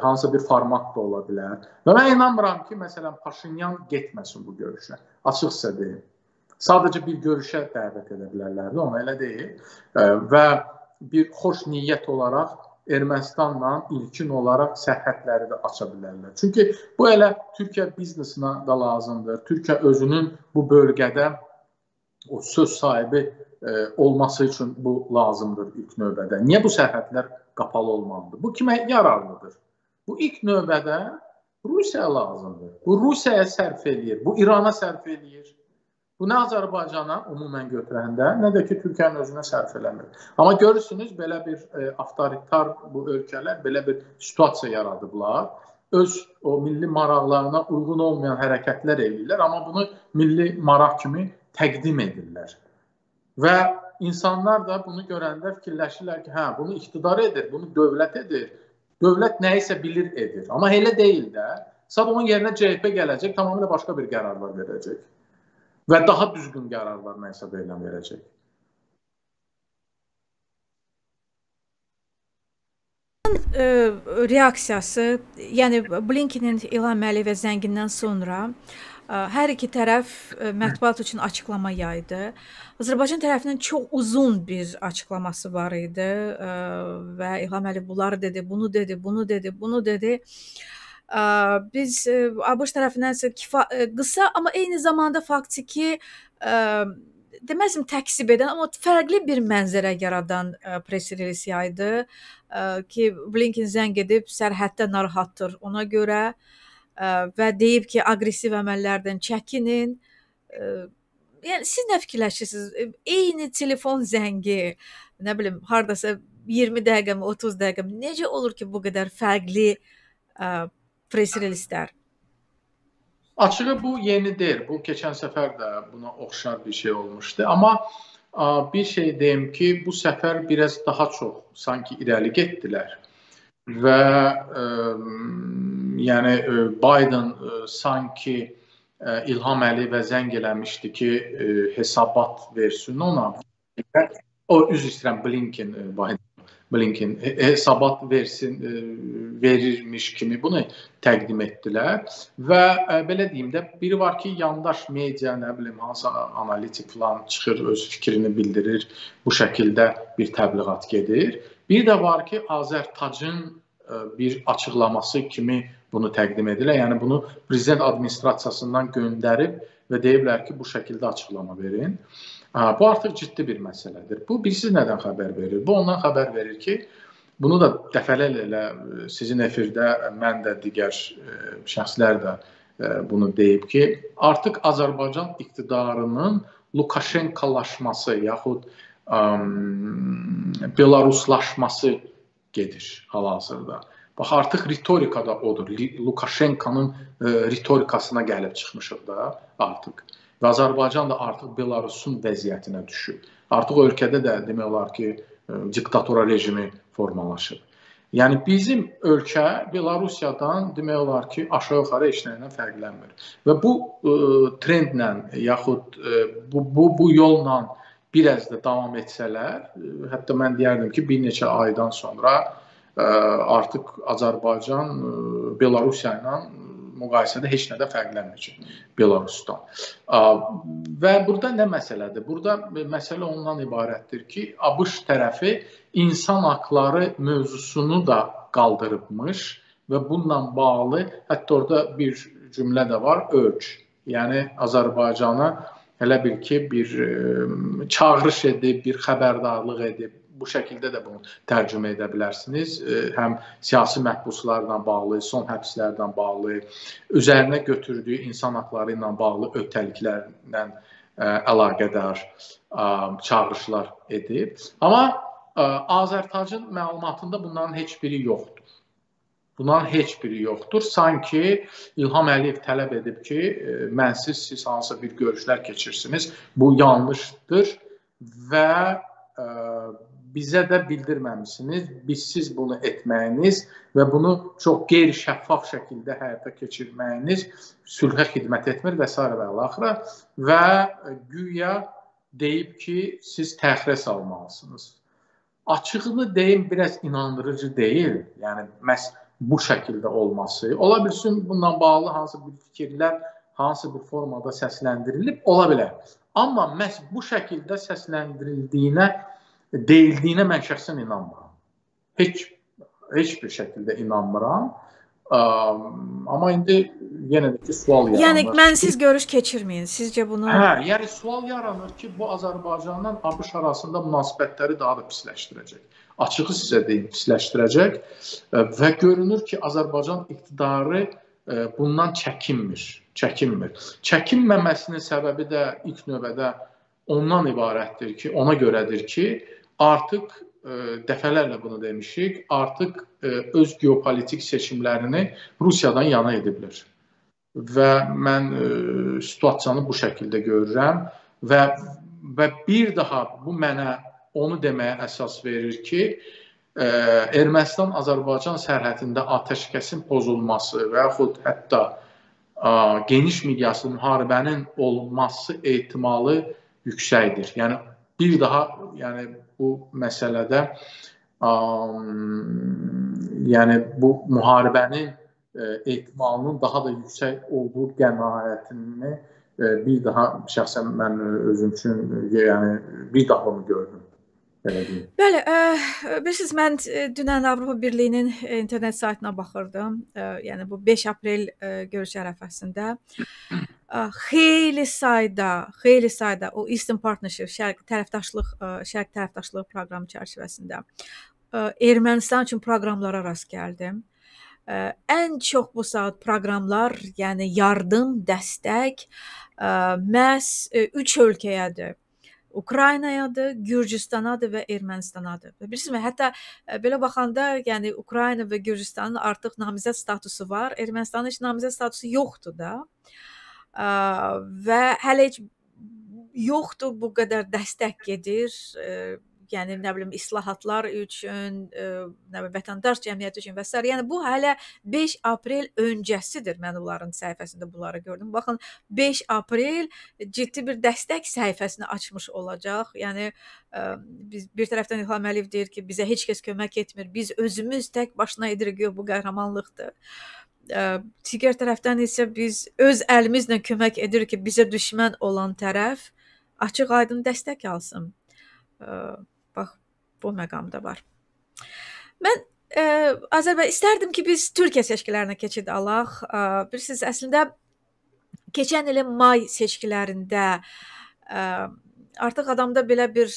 hansısa bir format da ola bilər. Və mən inanmıram ki, məsələn, Paşinyan getməsin bu görüşə, açıqsa deyil. Sadəcə bir görüşə dəvət edə bilərlərdi, ona elə deyil. Və bir xoş niyyət olaraq, Ermənistanla ilkin olaraq sərhədləri də aça bilərlər. Çünki bu elə Türkiyə biznesinə də lazımdır. Türkiyə özünün bu bölgədə o söz sahibi olması üçün bu lazımdır ilk növbədə. Niyə bu sərhədlər qapalı olmalıdır? Bu kimə yararlıdır? Bu ilk növbədə Rusiyaya lazımdır. Bu Rusiyaya sərf eləyir, bu İrana sərf eləyir. Bu nə Azərbaycana umumən götürəndə, nə də ki, Türkiyənin özünə sərf eləmir. Amma görürsünüz, belə bir avtoritar bu ölkələr, belə bir situasiya yaradıblar. Öz o milli maraqlarına uyğun olmayan hərəkətlər edirlər, amma bunu milli maraq kimi təqdim edirlər. Və insanlar da bunu görəndə fikirləşirlər ki, hə, bunu iqtidar edir, bunu dövlət edir. Dövlət nəyisə bilir edir. Amma elə deyil də, sadəcə onun yerinə C H P gələcək, tamamilə başqa bir qərarlar verəcək. Və daha düzgün qərarlar məqsəd eyləm verəcək. Reaksiyası, yəni Blinkenin İlham Əliyevə zəngindən sonra hər iki tərəf mətbuat üçün açıqlama yaydı. Azərbaycan tərəfinin çox uzun bir açıqlaması var idi və İlham Əliyev bunları dedi, bunu dedi, bunu dedi, bunu dedi. Biz ABŞ tərəfindən qısa, amma eyni zamanda faktiki deməzim təksib edən, amma fərqli bir mənzərə yaradan press-relisi yaydı ki, Blinken zəng edib sərhəddə narahatdır ona görə və deyib ki, agresiv əməllərdən çəkinin. Yəni, siz nə fikirləşirsiniz? Eyni telefon zəngi, nə bilim, haradasa iyirmi dəqiqə, otuz dəqiqə, necə olur ki, bu qədər fərqli press-releaselər? Açığı bu yeni deyil. Bu, keçən səfər də buna oxşar bir şey olmuşdu. Amma bir şey deyim ki, bu səfər biraz daha çox sanki irəli getdilər. Və yəni Biden sanki İlham Əliyevə zəng eləmişdi ki, hesabat versin ona. O üz istirəm Blinken Blinken hesabat versin verirmiş kimi bunu təqdim etdilər və belə deyim də biri var ki, yandaş media, nə bilim, hansı analitik plan çıxır, öz fikrini bildirir, bu şəkildə bir təbliğat gedir. Bir də var ki, Azərtacın bir açıqlaması kimi bunu təqdim edilər. Yəni bunu prezident administrasiyasından göndərib və deyiblər ki, bu şəkildə açıqlama verin. Bu artıq ciddi bir məsələdir. Bu, birisi nədən xəbər verir? Bu, ondan xəbər verir ki, bunu da dəfələrlə sizin efirdə, mən də, digər şəxslər də bunu deyib ki, artıq Azərbaycan iqtidarının Lukaşenkalaşması yaxud Belaruslaşması gedir hal-hazırda. Bax, artıq ritorikada odur. Lukaşenkanın ritorikasına gəlib çıxmışıq da artıq. Və Azərbaycan da artıq Belarusun vəziyyətinə düşür. Artıq ölkədə də demək olar ki, diktatora rejimi formalaşır. Yəni, bizim ölkə Belarusiyadan demək olar ki, aşağı-yuxarı eşləyəndən fərqlənmir. Və bu trendlə, yaxud bu yolla bir az da davam etsələr, hətta mən deyərdim ki, bir neçə aydan sonra artıq Azərbaycan Belarusiya ilə müqayisədə heç nədə fərqlənməyəcək Belarusdan. Və burada nə məsələdir? Burada məsələ ondan ibarətdir ki, ABŞ tərəfi insan haqları mövzusunu da qaldırıbmış və bununla bağlı hətta orada bir cümlə də var, ölç. Yəni, Azərbaycana elə bil ki, bir çağırış edib, bir xəbərdarlıq edib. Bu şəkildə də bunu tərcümə edə bilərsiniz. Həm siyasi məhbuslarla bağlı, son həbslərlə bağlı, üzərinə götürdüyü insan haqları ilə bağlı öhdəliklərlə əlaqədar çağırışlar edib. Amma Azərtacın məlumatında bunların heç biri yoxdur. Bunların heç biri yoxdur. Sanki İlham Əliyev tələb edib ki, mənsiz siz hansısa bir görüşlər keçirsiniz. Bu yanlışdır və bizə də bildirməmişsiniz, bizsiz bunu etməyiniz və bunu çox qeyri-şəffaf şəkildə həyata keçirməyiniz sülhə xidmət etmir və s. və əl-axıra və güya deyib ki, siz təxirə salmalısınız. Açığını deyim, biraz inandırıcı deyil, yəni məhz bu şəkildə olması. Ola bilsin, bundan bağlı hansı bir fikirlər, hansı bir formada səsləndirilib, ola bilər. Amma məhz bu şəkildə səsləndirildiyinə, deyildiyinə mən şəxsən inanmıram. Heç bir şəkildə inanmıram. Amma indi yenə də ki, sual yaranır. Yəni, mənsiz görüş keçirməyin. Sizcə bunu... Hə, yəni sual yaranır ki, bu Azərbaycanla ABŞ arasında münasibətləri daha da pisləşdirəcək. Açığı sizə deyim, pisləşdirəcək və görünür ki, Azərbaycan iqtidarı bundan çəkinmir. Çəkinmir. Çəkinməməsinin səbəbi də ilk növbədə ondan ibarətdir ki, ona görədir ki, artıq dəfələrlə bunu demişik, artıq öz geopolitik seçimlərini Rusiyadan yana edilir. Və mən situasiyanı bu şəkildə görürəm və bir daha bu mənə onu deməyə əsas verir ki, Ermənistan-Azərbaycan sərhədində atəşkəsin pozulması və yaxud hətta geniş miqyaslı müharibənin olması ehtimalı yüksəkdir. Yəni, bir daha bu məsələdə bu müharibənin ehtimalının daha da yüksək olduğu qənaətini bir daha şəxsən mən özüm üçün bir daha onu gördüm. Bəli, bilirsiniz, mən dünən Avropa Birliyinin internet saytına baxırdım, yəni bu beş aprel görüş ərəfəsində. Xeyli sayda, xeyli sayda o Eastern Partnership, şərq tərəfdaşlığı proqramı çərçivəsində Ermənistan üçün proqramlara rast gəldim. Ən çox bu saat proqramlar, yəni yardım, dəstək məhz üç ölkəyədir. Ukraynayadır, Gürcistanadır və Ermənistanadır. Bilirsiniz, hətta belə baxanda, yəni Ukrayna və Gürcistanın artıq namizəd statusu var, Ermənistanın heç namizəd statusu yoxdur da və hələ heç yoxdur, bu qədər dəstək gedir, yəni nə bilim islahatlar üçün, nə bilim vətəndaş cəmiyyəti üçün və s. Yəni bu hələ beş aprel öncəsidir. Mən onların səhifəsində bunları gördüm. Baxın, beş aprel ciddi bir dəstək səhifəsini açmış olacaq. Yəni biz bir tərəfdən İlham Əliyev deyir ki, bizə heç kəs kömək etmir. Biz özümüz tək başına edirik, yox, bu qəhrəmanlıqdır. Digər tərəfdən isə biz öz əlimizlə kömək edirik ki, bizə düşmən olan tərəf açıq aydın dəstək alsın. Bax, bu məqamda var. Mən e, Azərbaycan istərdim ki, biz Türkiyə seçkilərinə keçid alaq. E, bilirsiniz, əslində, keçən ilin may seçkilərində e, artıq adamda belə bir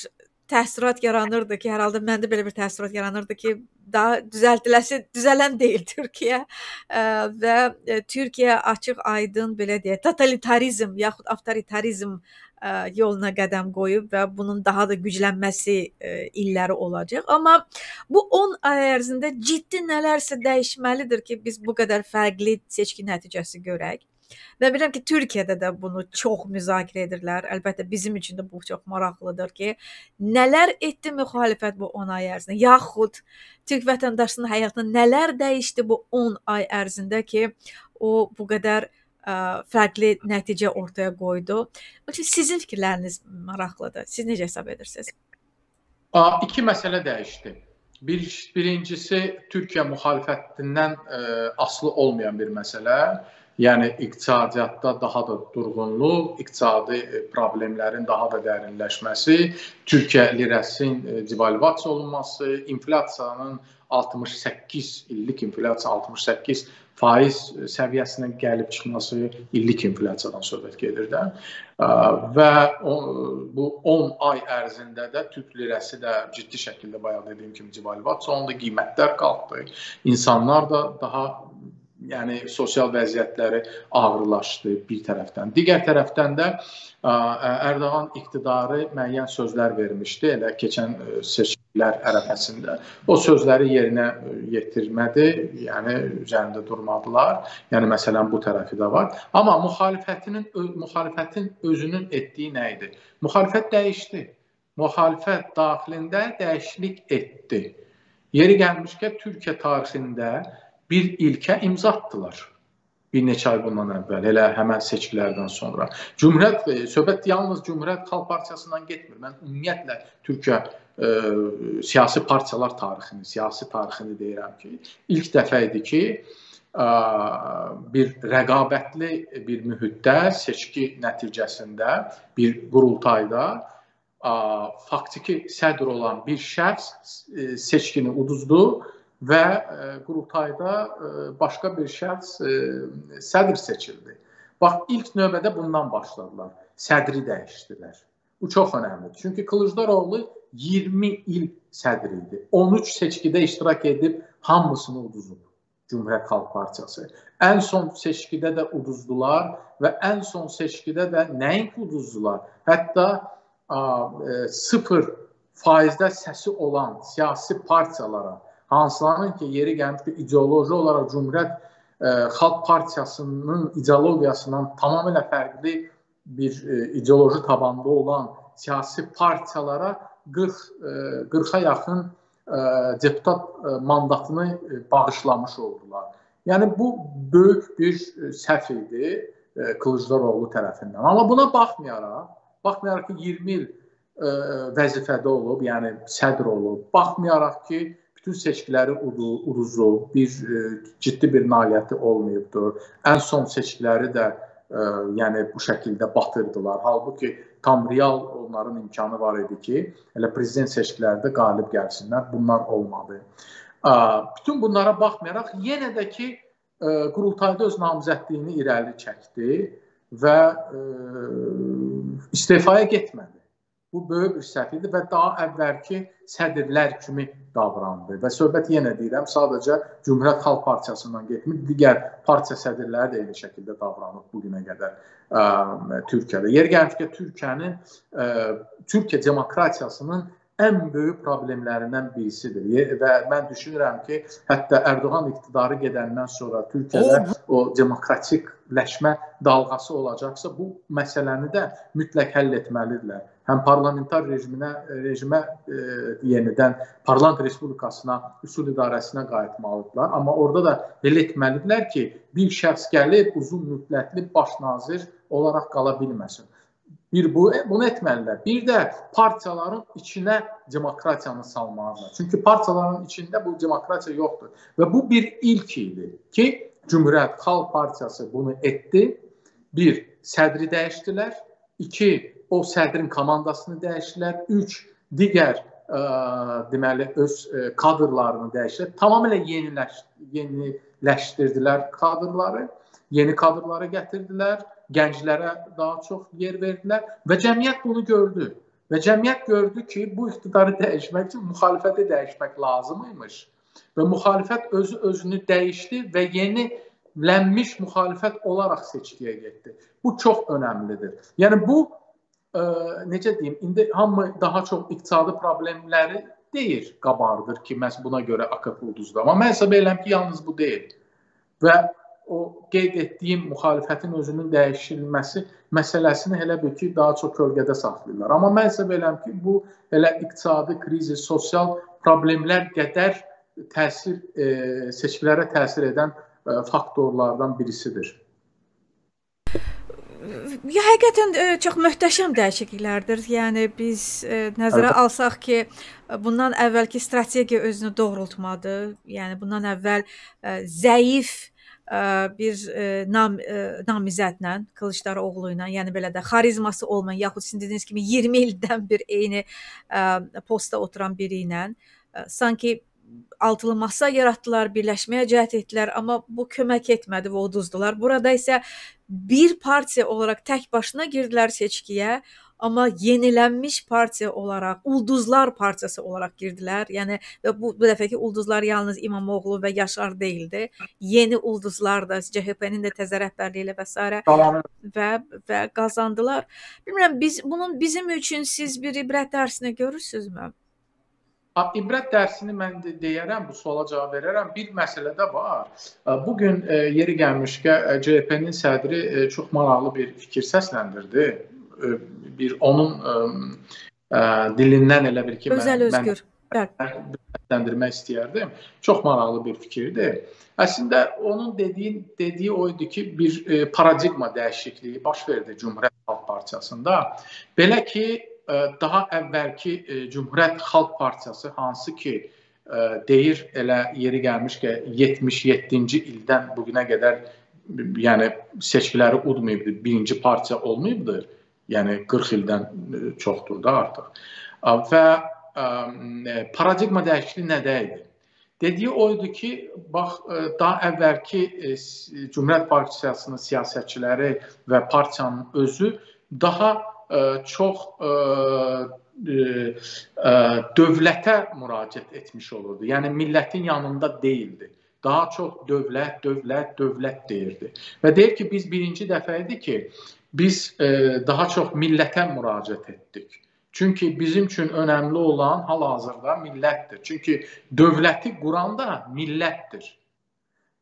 təsirat yaranırdı ki, hər halda məndə belə bir təsirat yaranırdı ki, daha düzəldiləsi, düzələn deyil Türkiyə e, və e, Türkiyə açıq aydın, belə deyək, totalitarizm yaxud avtoritarizm yoluna qədəm qoyub və bunun daha da güclənməsi illəri olacaq. Amma bu on ay ərzində ciddi nələrsə dəyişməlidir ki, biz bu qədər fərqli seçki nəticəsi görək. Mən bilirəm ki, Türkiyədə də bunu çox müzakirə edirlər. Əlbəttə, bizim üçün də bu çox maraqlıdır ki, nələr etdi müxalifət bu on ay ərzində? Yaxud Türk vətəndaşının həyatında nələr dəyişdi bu on ay ərzində ki, o bu qədər fərqli nəticə ortaya qoydu. Sizin fikirləriniz maraqlıdır. Siz necə hesab edirsiniz? İki məsələ dəyişdi. Bir, birincisi, Türkiyə müxalifətindən ə, aslı olmayan bir məsələ. Yəni, iqtisadiyyatda daha da durğunluq, iqtisadi problemlərin daha da dərinləşməsi, Türkiyə lirəsinin devalvasiya olunması, inflasiyanın altmış səkkiz illik inflasiya altmış səkkiz faiz səviyyəsinə gəlib çıxması, illik inflasiyadan söhbət gedir də. Və bu on ay ərzində də Türk lirəsi də ciddi şəkildə bayağı dediyim kimi devalvasiya olundu, qiymətlər qalxdı, insanlar da daha yəni sosial vəziyyətləri ağırlaşdı bir tərəfdən. Digər tərəfdən də Erdoğan iktidarı müəyyən sözlər vermişdi, elə keçən seçkilər ərəfəsində. O sözləri yerinə yetirmədi, yəni üzərində durmadılar. Yəni məsələn bu tərəfi də var. Amma müxalifətinin, müxalifətin özünün etdiyi nə idi? Müxalifət dəyişdi. Müxalifət daxilində dəyişiklik etdi. Yeri gəlmişkən Türkiyə tarixində bir ilkə imza atdılar bir neçə ay bundan əvvəl, elə həmən seçkilərdən sonra. Cümhurət, söhbət yalnız Cümhurət Xalq Partiyasından getmir. Mən ümumiyyətlə Türkiyə e, siyasi partiyalar tarixini, siyasi tarixini deyirəm ki, ilk dəfə idi ki, e, bir rəqabətli bir mühitdə, seçki nəticəsində, bir qurultayda e, faktiki sədr olan bir şəxs e, seçkini uduzdu və qurultayda başqa bir şəxs sədr seçildi. Bax, ilk növbədə bundan başladılar. Sədri dəyişdilər. Bu çox önəmlidir. Çünki Kılıçdaroğlu iyirmi il sədri idi. on üç seçkidə iştirak edib hamısını uduzub Cümhuriyet Xalq Partiyası. Ən son seçkidə də uduzdular və ən son seçkidə də nəinki uduzdular? Hətta sıfır faizdə səsi olan siyasi partiyalara, hansılarının ki, yeri gəlmişdir, ideoloji olaraq Cümhuriyet e, Xalq Partiyasının ideologiyasından tamamilə fərqli bir e, ideoloji tabanda olan siyasi partiyalara qırxa yaxın e, deputat e, mandatını e, bağışlamış oldular. Yəni, bu böyük bir səhv idi e, Kılıçdaroğlu tərəfindən. Amma buna baxmayaraq, baxmayaraq ki, iyirmi il e, vəzifədə olub, yəni sədr olub, baxmayaraq ki, bütün seçkiləri uduzu, bir ciddi bir nailiyyəti olmayıbdır. Ən son seçkiləri də e, yəni bu şəkildə batırdılar. Halbuki tam real onların imkanı var idi ki, elə prezident seçkilərdə qalib gəlsinlər. Bunlar olmadı. E, bütün bunlara baxmayaraq yenə də ki, e, qurultayda öz namizədliyini irəli çəkdi və e, istifaya getmədi. Bu böyük bir səhv idi və daha əvvəlki sədirlər kimi davrandı. Və söhbət yenə deyirəm, sadəcə Cümhuriyet Xalq Partiyasından getmir, digər partiya sədirləri də eyni şəkildə davranıb bugünə qədər ə, Türkiyədə. Yer gəlmişkən Türkiyənin, ə, Türkiyə demokratiyasının en büyük problemlerinden birisidir. Ve ben düşünürüm ki hatta Erdoğan iktidarı gedenden sonra Türkiye'de o demokratikleşme dalgası olacaksa bu meseleni de mütləq həll etməlidirlər. Həm parlamentar rejiminə, rejimə e, yenidən parlament respublikasına, üsul idarəsinə qayıtmalıdırlar. Amma orada da belə etməlidirlər ki, bir şəxs gəlib uzun müddətli baş nazir olaraq qala bilməsin. Bir bu, bunu etməlidirlər. Bir də partiyaların içinə demokratiyanı salmalıdırlar. Çünki partiyaların içində bu demokratiya yoxdur. Və bu bir ilk idi ki, Cümhuriyyət Xalq Partiyası bunu etdi. Bir, sədri dəyişdilər. İki, o sədrin komandasını dəyişdilər. Üç, digər ə, deməli, öz ə, kadrlarını dəyişdilər. Tamamilə yeniləş, yeniləşdirdilər kadrları. Yeni kadrları gətirdilər. Gənclərə daha çox yer verdilər. Və cəmiyyət bunu gördü. Və cəmiyyət gördü ki, bu iqtidarı dəyişmək üçün müxalifəti dəyişmək lazım imiş. Və müxalifət özü özünü dəyişdi və yenilənmiş müxalifət olaraq seçkiyə getdi. Bu çox önəmlidir. Yəni bu, e, necə deyim, indi hamı daha çox iqtisadi problemləri deyir, qabardır ki, məhz buna görə A K P uduzdu. Amma mən hesab edirəm ki, yalnız bu deyil. Və o qeyd etdiyim müxalifətin özünün dəyişilməsi məsələsini elə bil ki, daha çox kölgədə saxlayırlar. Amma mən hesab edirəm ki, bu elə iqtisadi krizi, sosial problemlər qədər təsir, e, seçkilərə təsir edən e, faktorlardan birisidir. Ya, həqiqətən e, çox möhtəşəm dəyişikliklərdir. Yəni, biz e, nəzərə evet. alsaq ki, bundan əvvəlki strategiya özünü doğrultmadı. Yəni, bundan əvvəl e, zəif bir nam, namizətlə, Kılıçdaroğlu ilə, yəni belə də xarizması olmayan, yaxud sizin dediyiniz kimi iyirmi ildən bir eyni posta oturan biri ilə, sanki altılı masa yaratdılar, birləşməyə cəhət etdilər, amma bu kömək etmədi və uduzdular. Burada isə bir partiya olaraq tək başına girdilər seçkiyə, amma yenilənmiş partiya olaraq, Ulduzlar Partiyası olaraq girdilər. Yəni, bu, bu dəfəki Ulduzlar yalnız İmamoğlu və Yaşar deyildi. Yeni Ulduzlar da, C H P'nin də təzə rəhbərliyi ilə və s. Və, və qazandılar. Bilmirəm, biz, bunun bizim üçün siz bir ibrət dərsinə görürsünüzmü? İbrət dərsini mən de deyərəm, bu suala cavab verərəm. Bir məsələ də var. Bugün yeri gəlmişkən C H P'nin sədri çox maraqlı bir fikir səsləndirdi. Bir onun ıı, dilinden elə bir ki, Özel mən, Özgür. Mən səndirmək istəyərdim. Çox maraqlı bir fikirdir. Əslində onun dediyi, dediyi oydu ki, bir ıı, paradigma dəyişikliyi baş verdi Cümhuriyyət Xalq Partiyasında. Belə ki, ıı, daha əvvəlki ıı, Cümhuriyyət Xalq Partiyası hansı ki, ıı, deyir elə yeri gəlmiş ki, yetmiş yeddinci ildən bugünə qədər yəni, seçkiləri udmayıbdır, birinci partiya olmayıbdır. Yəni qırx ildən çoxdur da artıq. Və paradigma dəyişikliyi nədə idi? Dediyi oydu ki, bax, daha əvvəlki Cümhuriyyət Partiyasının siyasətçiləri və partiyanın özü daha çox dövlətə müraciət etmiş olurdu. Yəni millətin yanında deyildi. Daha çox dövlət, dövlət, dövlət deyirdi. Və deyir ki, biz birinci dəfə idi ki, biz e, daha çox millətə müraciət etdik. Çünki bizim üçün önəmli olan hal-hazırda millətdir. Çünki dövləti quran da millətdir.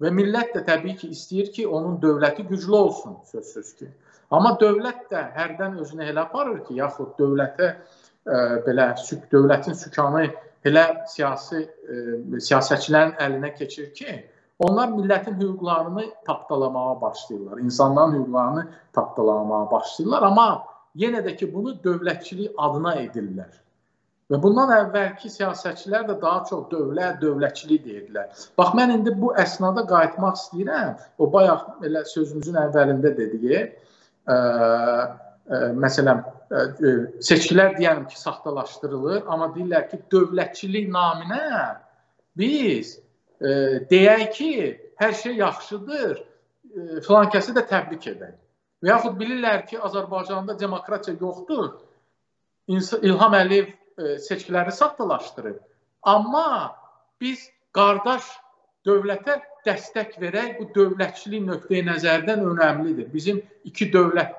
Və millət də təbii ki istəyir ki, onun dövləti güclü olsun sözsüz ki. Amma dövlət də hərdən özünü elə aparır ki, yaxud dövlətə, e, belə, dövlətin sükanı elə siyasi, e, siyasətçilərin əlinə keçir ki, onlar millətin hüquqlarını tapdalamaya başlayırlar. İnsanların hüquqlarını tapdalamaya başlayırlar. Amma yenə də ki, bunu dövlətçilik adına edirlər. Və bundan əvvəlki siyasətçilər də daha çox dövlət, dövlətçilik deyirdilər. Bax, mən indi bu əsnada qayıtmaq istəyirəm. O, bayaq elə sözümüzün əvvəlində dediyi, e, e, məsələn, e, seçkilər deyəlim ki, saxtalaşdırılır, amma deyirlər ki, dövlətçilik naminə biz deyək ki, hər şey yaxşıdır, filan kəsi də təbrik edək. Və yaxud bilirlər ki, Azərbaycanda demokratiya yoxdur, İlham Əliyev seçkiləri saxtalaşdırır. Amma biz qardaş dövlətə dəstək verək, bu dövlətçilik nöqteyi nəzərdən önəmlidir. Bizim iki dövlət,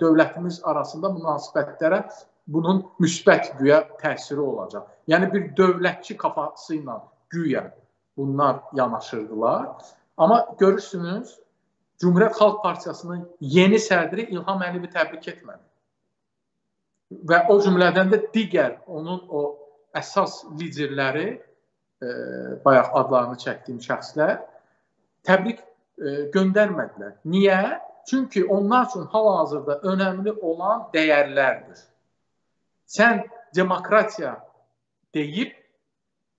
dövlətimiz arasında münasibətlərə bunun müsbət güya təsiri olacaq. Yəni bir dövlətçi kafası ilə güya bunlar yanaşırdılar. Amma görürsünüz, Cümhuriyyət Xalq Partiyasının yeni sədri İlham Əliyevi təbrik etmədi. Və o cümlədən də digər onun o əsas liderləri, e, bayaq adlarını çəkdiyim şəxslər təbrik e, göndərmədilər. Niyə? Çünki onlar üçün hal-hazırda önəmli olan dəyərlərdir. Sən demokratiya deyib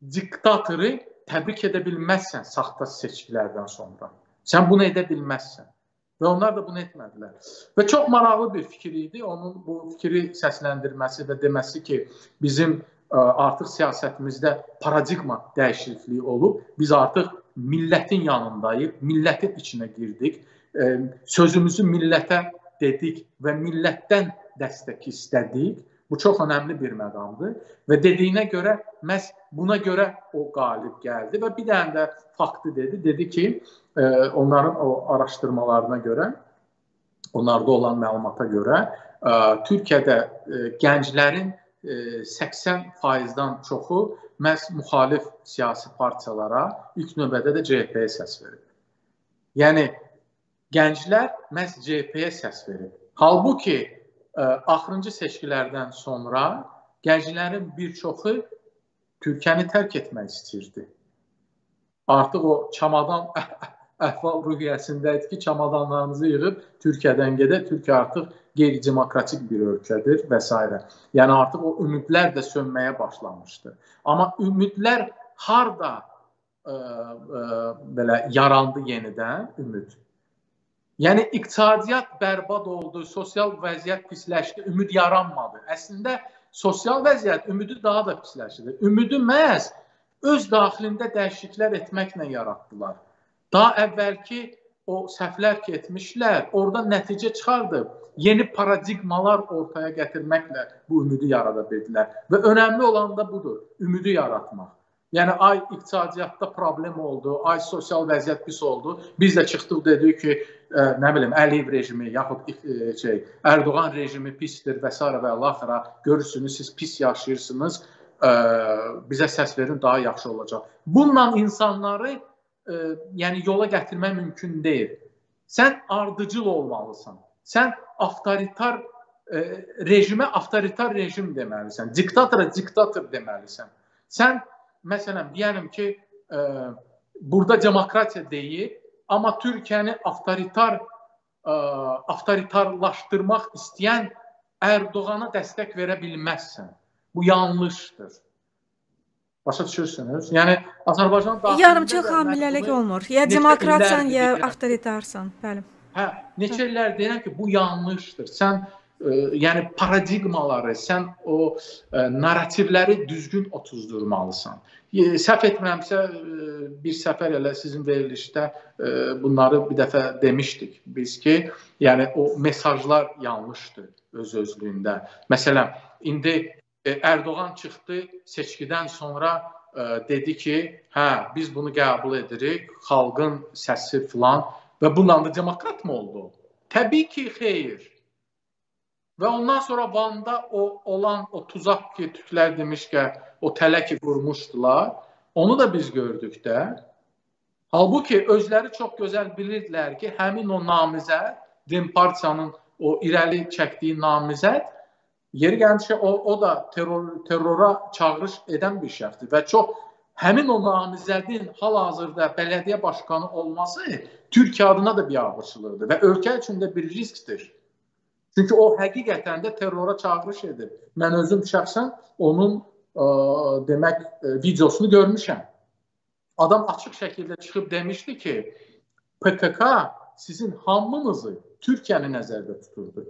diktatoru təbrik edə bilməzsən saxta seçkilərdən sonra. Sən bunu edə bilməzsən. Və onlar da bunu etmədilər. Və çox maraqlı bir fikir idi. Onun bu fikri səsləndirməsi və deməsi ki, bizim artıq siyasətimizdə paradigma dəyişikliyi olub. Biz artıq millətin yanındayıq, millətin içinə girdik. Sözümüzü millətə dedik və millətdən dəstək istədik. Bu çox önəmli bir məqamdır və dediyinə görə, məhz buna görə o qalib gəldi və bir dənə də faktı dedi. Dedi ki, onların o araşdırmalarına görə, onlarda olan məlumata görə Türkiyədə gənclərin səksən faizdən çoxu məhz müxalif siyasi partiyalara, ilk növbədə də C H P-yə səs verir. Yəni, gənclər məhz C H P-yə səs verir. Halbuki, axırıncı seçkilərdən sonra gənclərin bir çoxu Türkiyəni tərk etmək istəyirdi. Artıq o çamadan əhval ruhiyyəsində idi ki, çamadanlarınızı yığıb Türkiyədən gedə, Türkiyə artıq qeyri-demokratik bir ölkədir və s. Yəni artıq o ümidlər də sönməyə başlamışdı. Amma ümidlər harda belə yarandı yenidən ümid? Yəni, iqtisadiyyat bərbad oldu, sosial vəziyyət pisləşdi, ümid yaranmadı. Əslində, sosial vəziyyət ümidi daha da pisləşdi. Ümidi məhz öz daxilində dəyişikliklər etməklə yaratdılar. Daha əvvəlki o səhvlər ki etmişlər, orada nəticə çıxardı. Yeni paradigmalar ortaya gətirməklə bu ümidi yarada bildilər. Və önəmli olan da budur, ümidi yaratmaq. Yəni, ay iqtisadiyyatda problem oldu, ay sosial vəziyyət pis oldu. Biz də çıxdıq, dedik ki, nə bilim, Əliyev rejimi yaxud Erdoğan rejimi pisdir və s. və Allah, görürsünüz, siz pis yaşayırsınız, bizə səs verin, daha yaxşı olacaq. Bununla insanları yola gətirmək mümkün deyil. Sən ardıcıl olmalısan, sən avtoritar rejimə avtoritar rejim deməlisən, diktatora diktator deməlisən. Sən məsələn, deyəlim ki, burada demokratiya deyil, amma Türkiyəni avtoritarlaşdırmaq istəyən Erdoğana dəstək verə bilməzsən. Bu yanlışdır. Başa düşürsünüz. Yəni, Azərbaycan daxilində... Yarımçıq hamiləlik olmur. Ya demokratsan, ya avtoritarsan. Hə, neçə illər deyirəm ki, bu yanlışdır. Sən yəni paradigmaları, sən o narativləri düzgün otuzdurmalısan. Səhv etmirəmsə, bir səfər elə sizin verilişdə bunları bir dəfə demişdik biz ki, yəni o mesajlar yanlışdır öz-özlüyündə. Məsələn, indi Erdoğan çıxdı seçkidən sonra dedi ki, hə, biz bunu qəbul edirik, xalqın səsi filan və bundan da demokrat mı oldu? Təbii ki, xeyr. Və ondan sonra Van'da olan o tuzaq ki, Türklər demiş ki, o tələ ki, qurmuşdular, onu da biz gördük də. Halbuki özləri çox gözəl bilirdilər ki, həmin o namizət, Dem Partiyanın o irəli çəkdiyi namizət, yeri gəlmişə o da terrora çağırış edən bir şəxsdir. Və çox həmin o namizədin hal-hazırda bələdiyyə başqanı olması Türkiyə adına da bir ağırçılırdı və ölkə üçün də bir riskdir. Çünki o həqiqətən də terrora çağırış edir. Mən özüm şəxsən onun demək videosunu görmüşəm. Adam açıq şəkildə çıxıb demişdi ki, P K K sizin hamınızı Türkiyəni nəzərdə tuturdu.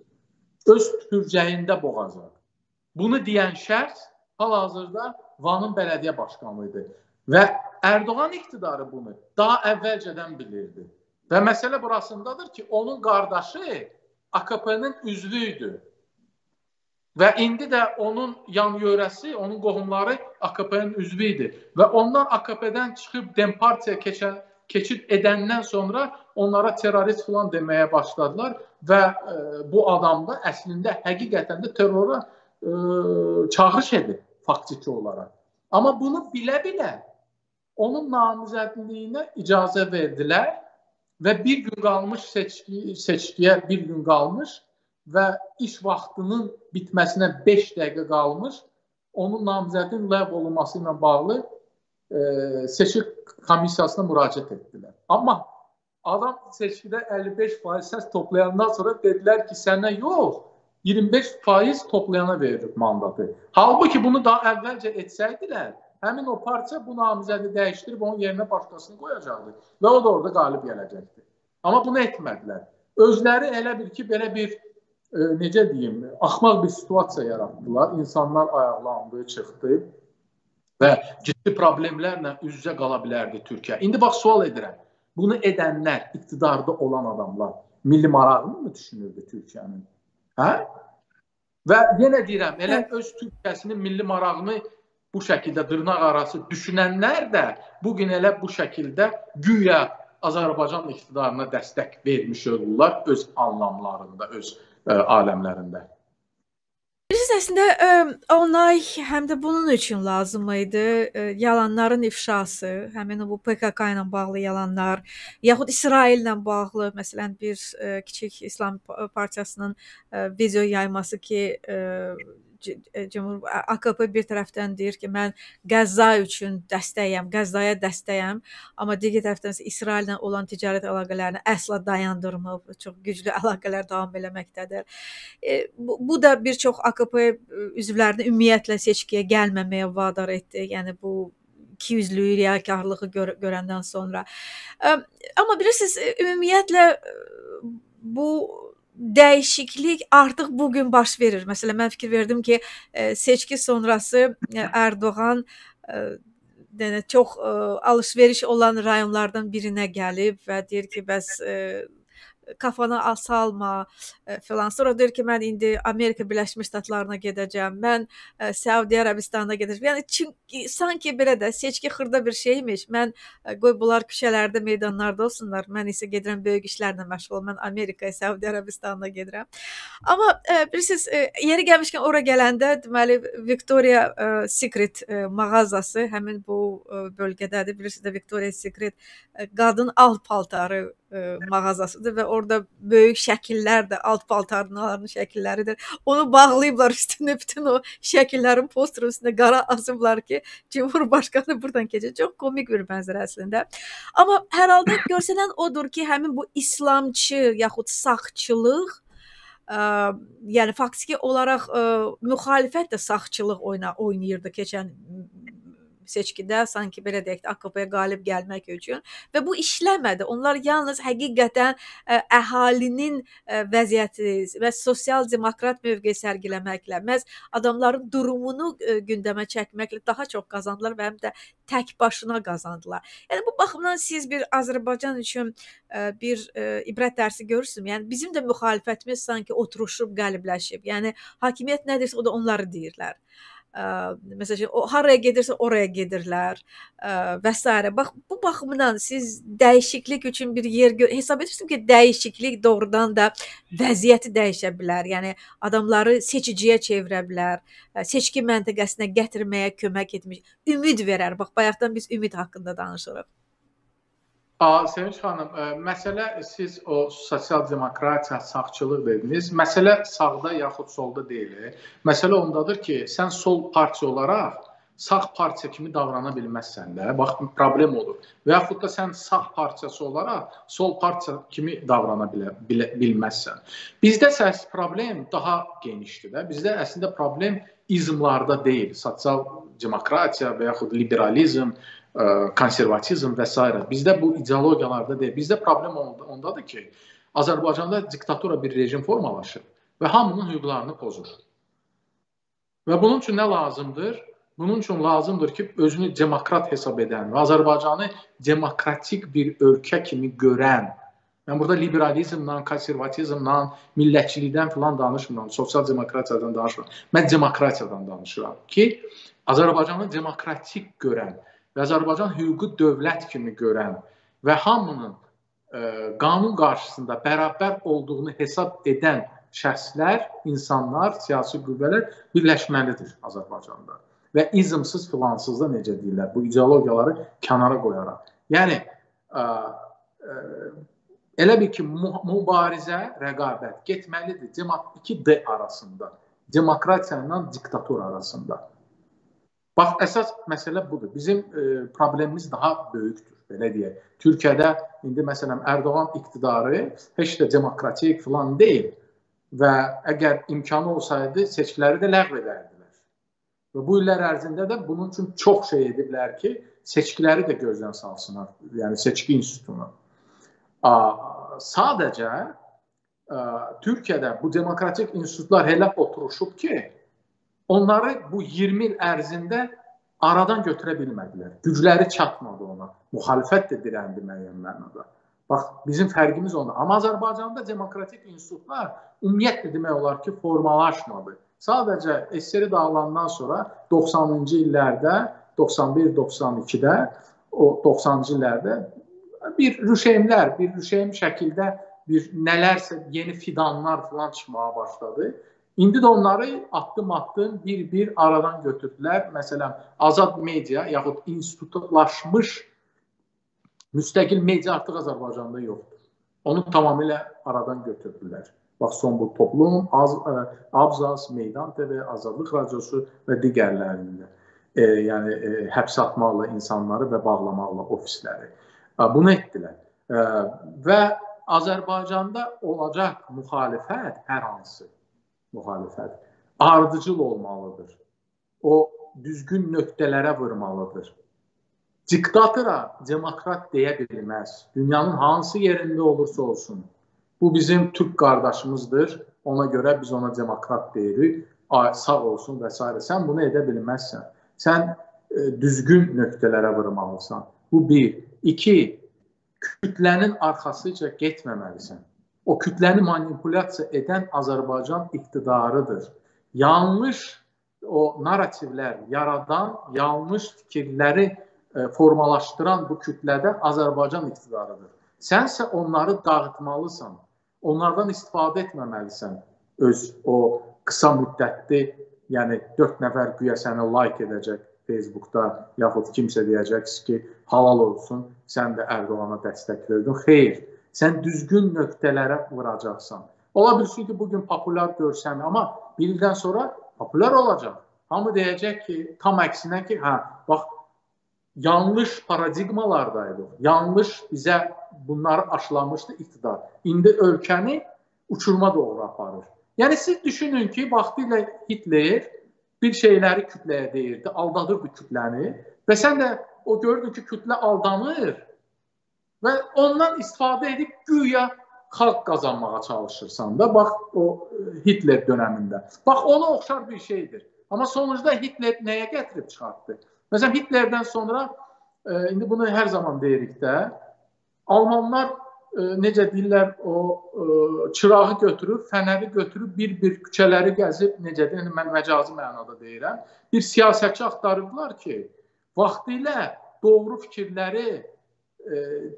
Öz türcəyində boğazar. Bunu deyən şəxs hal-hazırda Vanın bələdiyyə başqanı idi. Və Erdoğan iqtidarı bunu daha əvvəlcədən bilirdi. Və məsələ burasındadır ki, onun qardaşı A K P'nin üzvüydü və indi də onun yan-yörəsi, onun qohumları A K P'nin üzvü idi və onlar A K P'dən çıxıb Dem Partiyaya keçid edəndən sonra onlara terörist filan deməyə başladılar və bu adam da əslində həqiqətən də terrora e, çağırış edib faktiki olarak. Ama bunu bilə-bilə onun namizədliyinə icazə verdilər və bir gün qalmış seçki, seçkiyə bir gün qalmış və iş vaxtının bitməsinə beş dəqiqə qalmış onun namizədin ləğv olunması ilə bağlı e, seçki komissiyasına müraciət etdilər. Amma adam seçkidə əlli beş faiz səs toplayandan sonra dedilər ki, sənə yox, iyirmi beş faiz toplayana veririk mandatı. Halbuki bunu daha əvvəlcə etsəydilər, həmin o partiya bu namizədi dəyişdirib onun yerinə başqasını qoyacaqdı və o da orada qalib gələcəkdi. Amma bunu etmədilər. Özləri elə bil ki, belə bir, e, necə deyim, axmaq bir situasiya yaratdılar. İnsanlar ayaqlandı, çıxdı və ciddi problemlərlə üz-üzə qala bilərdi Türkiyə. İndi bax, sual edirəm. Bunu edənlər, iqtidarda olan adamlar milli marağını mı düşünürdü Türkiyənin? Hə? Və yenə deyirəm, elə öz Türkiyəsinin milli marağını bu şəkildə dırnaq arası düşünənlər də bugün elə bu şəkildə güya Azərbaycan iqtidarına dəstək vermiş olurlar öz anlamlarında, öz ə, aləmlərində. Bilirsiniz, əslində onay həm də bunun üçün lazım idi. Yalanların ifşası, həmin bu P K K ilə bağlı yalanlar, yaxud İsrail ilə bağlı, məsələn, bir kiçik İslam Partiyasının video yayması ki, A K P bir tərəfdən deyir ki, mən Qəzza üçün dəstəyəm, Qəzzaya dəstəyəm, amma digər tərəfdən isə İsraillə olan ticarət əlaqələrini əsla dayandırmıb, çox güclü əlaqələr davam eləməkdədir. Bu da bir çox A K P üzvlərini ümumiyyətlə seçkiyə gəlməməyə vadar etdi, yəni bu ikiyüzlülüyü, riyakarlığı gör görəndən sonra. Amma bilirsiniz, ümumiyyətlə bu dəyişiklik artıq bugün baş verir. Məsələn, mən fikir verdim ki, seçki sonrası Erdoğan çox alışveriş olan rayonlardan birinə gəlib və deyir ki, bəs kafana asalma filan. Sonra deyir ki, mən indi Amerika Birləşmiş Ştatlarına gedəcəm, mən Səudi Ərəbistanına gedəcəm. Yəni, çünki, sanki belə də seçki xırda bir şeymiş, mən qoy bunlar küçələrdə, meydanlarda olsunlar, mən isə gedirəm böyük işlərlə məşğul olum, mən Amerikaya, Səudi Ərəbistanına gedirəm. Amma bilirsiniz, yeri gəlmişkən ora gələndə, deməli, Victoria Secret mağazası həmin bu bölgədədir. Bilirsiniz də, Victoria Secret qadın alt paltarı mağazasıdır və orada böyük şəkillər də, alt paltarların şəkilləridir. Onu bağlayıblar üstünə, bütün o şəkillərin posterin üstünə qara asıblar ki, Cumhurbaşqanı buradan keçir. Çox komik bir mənzərə əslində. Amma hər halda görsənən odur ki, həmin bu islamçı yaxud sağçılıq, ə, yəni faktiki olaraq ə, müxalifət də sağçılıq oyna, oynayırdı keçən seçkidə, sanki belə deyək də A K P-yə qalib gəlmək üçün və bu işləmədi. Onlar yalnız həqiqətən əhalinin vəziyyəti və sosial demokrat mövqe sərgiləməklə, məhz adamların durumunu gündəmə çəkməklə daha çox qazandılar və həm də tək başına qazandılar. Yəni, bu baxımdan siz bir Azərbaycan üçün bir ibrət dərsi görürsünüz. Yəni, bizim də müxalifətimiz sanki oturuşub, qalibləşib. Yəni, hakimiyyət nədirsə, o da onları deyirlər. Məsələn, haraya gedirsə oraya gedirlər və s. Bax, bu baxımdan siz dəyişiklik üçün bir yer hesab edirsiniz ki, dəyişiklik doğrudan da vəziyyəti dəyişə bilər, yəni adamları seçiciyə çevirə bilər, seçki məntəqəsinə gətirməyə kömək etmiş, ümid verər. Bax, bayaqdan biz ümid haqqında danışırıq. Sevinç xanım, məsələ siz o sosial demokratiya, sağçılıq dediniz. Məsələ sağda yaxud solda deyil. Məsələ ondadır ki, sən sol partiya olaraq sağ partiya kimi davrana bilməzsən də. Bax, problem olur. Və yaxud da sən sağ partiyası olaraq sol partiya kimi davrana bilə, bilə, bilməzsən. Bizdə səs problem daha genişdir də. Bizdə əslində problem izmlarda deyil. Sosial demokratiya və yaxud liberalizm, konservatizm və s. Bizdə bu ideologiyalarda deyil. Bizdə problem ondadır ki, Azərbaycanda diktatura bir rejim formalaşır və hamının hüquqlarını pozur. Və bunun üçün nə lazımdır? Bunun üçün lazımdır ki, özünü demokrat hesab edən və Azərbaycanı demokratik bir ölkə kimi görən, mən burada liberalizmdən, konservatizmdən, millətçilikdən filan danışmıram, sosial demokratiyadan danışmıram. Mən demokratiyadan danışıram ki, Azərbaycanı demokratik görən və Azərbaycan hüquqi dövlət kimi görən və hamının ə, qanun qarşısında bərabər olduğunu hesab edən şəxslər, insanlar, siyasi qüvvələr birləşməlidir Azərbaycanda. Və izmsiz filansız da necə deyirlər, bu ideologiyaları kənara qoyaraq. Yəni, ə, ə, elə bir ki, mübarizə, rəqabət getməlidir iki D arasında, demokratiyanla diktatur arasında. Bax, əsas məsələ budur. Bizim ə, problemimiz daha böyükdür, belə deyək. Türkiyədə, indi məsələn, Erdoğan iqtidarı heç də demokratik filan deyil. Və əgər imkanı olsaydı, seçkiləri də ləğv edərdilər. Və bu illər ərzində də bunun üçün çox şey ediblər ki, seçkiləri də gözdən salsınlar, yəni seçki institutunu. Sadəcə, ə, Türkiyədə bu demokratik institutlar elə oturuşub ki, onları bu iyirmi il ərzində aradan götürə bilmədilər. Gücləri çatmadı ona. Müxalifət də diləndi müəyyən mənada. Bax, bizim fərqimiz onda. Amma Azərbaycanda demokratik institutlar ümumiyyətlə demək olar ki, formalaşmadı. Sadəcə SSR dağılandan sonra doxsanıncı illərdə, doxsan bir doxsan ikidə, o doxsanıncı illərdə bir rüşeymlər, bir rüşeym şəkildə bir nələrsə yeni fidanlar falan çıxmağa başladı. İndi də onları addım-addım bir-bir aradan götürdülər. Məsələn, azad media yaxud institutlaşmış müstəqil media artıq Azərbaycanda yoxdur. Onu tamamilə aradan götürdülər. Bax, Sonbul Toplum, Abzas, Meydan TV, Azadlıq Radiosu və digərlərində. E, yəni, e, həbs atmaqla insanları və bağlamaqla ofisləri. E, bunu etdilər. E, və Azərbaycanda olacaq müxalifət hər hansı müxalifət ardıcıl olmalıdır. O, düzgün nöqtələrə vurmalıdır. Diktatora demokrat deyə bilməz. Dünyanın hansı yerində olursa olsun. Bu bizim Türk qardaşımızdır. Ona görə biz ona demokrat deyirik. Sağ olsun və s. Sən bunu edə bilməzsən. Sən e, düzgün nöqtələrə vurmalısan. Bu bir. İki, kütlənin arxasıca getməməlisən. O kütləni manipulyasiya edən Azərbaycan iqtidarıdır. Yanlış o narativlər yaradan, yanlış fikirləri formalaşdıran bu kütlədə Azərbaycan iqtidarıdır. Sənsə onları dağıtmalısan, onlardan istifadə etməməlisən öz o qısa müddətli, yəni dörd nəfər güya səni like edəcək Facebookda, yaxud kimsə deyəcək ki, halal olsun, sən də Erdoğana dəstək verdin. Xeyr, sən düzgün nöqtələrə vuracaqsan. Ola bilsin ki, bugün populyar görsən, amma bir ildən sonra populyar olacaq. Hamı deyəcək ki, tam əksinə ki, hə, bax, yanlış paradigmalardaydı. Yanlış bizə bunları aşılamışdı iqtidar. İndi ölkəni uçuruma doğru aparır. Yəni, siz düşünün ki, vaxtilə Hitler bir şeyləri kütləyə deyirdi, aldadırdı kütləni və sən də o gördün ki, kütlə aldanır və ondan istifadə edib güya xalq qazanmağa çalışırsan da, bax, o Hitler dönəmində. Bax, ona oxşar bir şeydir. Amma sonucda Hitler nəyə gətirib çıxartdı? Məsələn, Hitlerdən sonra, e, indi bunu hər zaman deyirik də, Almanlar e, necə deyirlər, o e, çırağı götürüb, fənəri götürüb, bir-bir küçələri gəzib, necə deyirəm, mən məcazi mənada deyirəm, bir siyasətçi axtarırlar ki, vaxtilə doğru fikirləri e,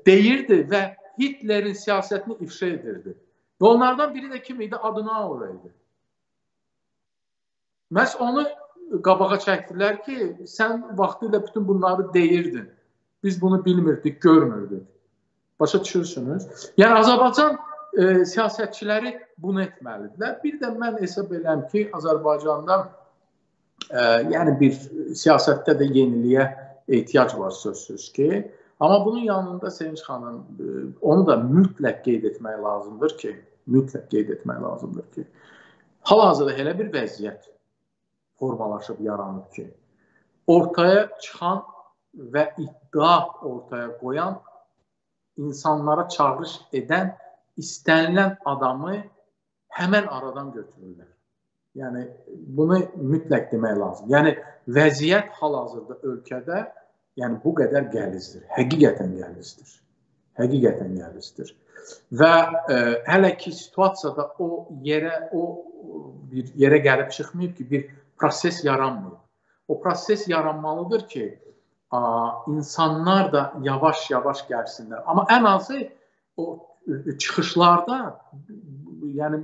deyirdi və Hitlerin siyasətini ifşa edirdi. Və onlardan biri də kim idi? Adenauer idi. Məhz onu qabağa çəkdilər ki, sən vaxtilə bütün bunları deyirdin. Biz bunu bilmirdik, görmürdük. Başa düşürsünüz. Yəni, Azərbaycan e, siyasətçiləri bunu etməlidirlər. Bir də mən hesab edirəm ki, Azərbaycanda e, yəni bir siyasətdə də yeniliyə ehtiyac var sözsüz ki. Amma bunun yanında Sevinç xanım, e, onu da mütləq qeyd etmək lazımdır ki, mütləq qeyd etmək lazımdır ki, hal-hazırda elə bir vəziyyət formalaşıb, yaranıb ki, ortaya çıxan və iddia ortaya qoyan, insanlara çağırış edən, istənilən adamı həmən aradan götürürlər. Yəni, bunu mütləq demək lazım. Yəni, vəziyyət hal-hazırda ölkədə, yəni, bu qədər gəlizdir. Həqiqətən gəlizdir. Həqiqətən gəlizdir. Və e, hələ ki, situasiyada o yerə, o bir yerə gəlib çıxmayıb ki, bir proses yaranmıyor. O proses yaranmalıdır ki, insanlar da yavaş-yavaş gəlsinlər. Amma ən azı o çıxışlarda yani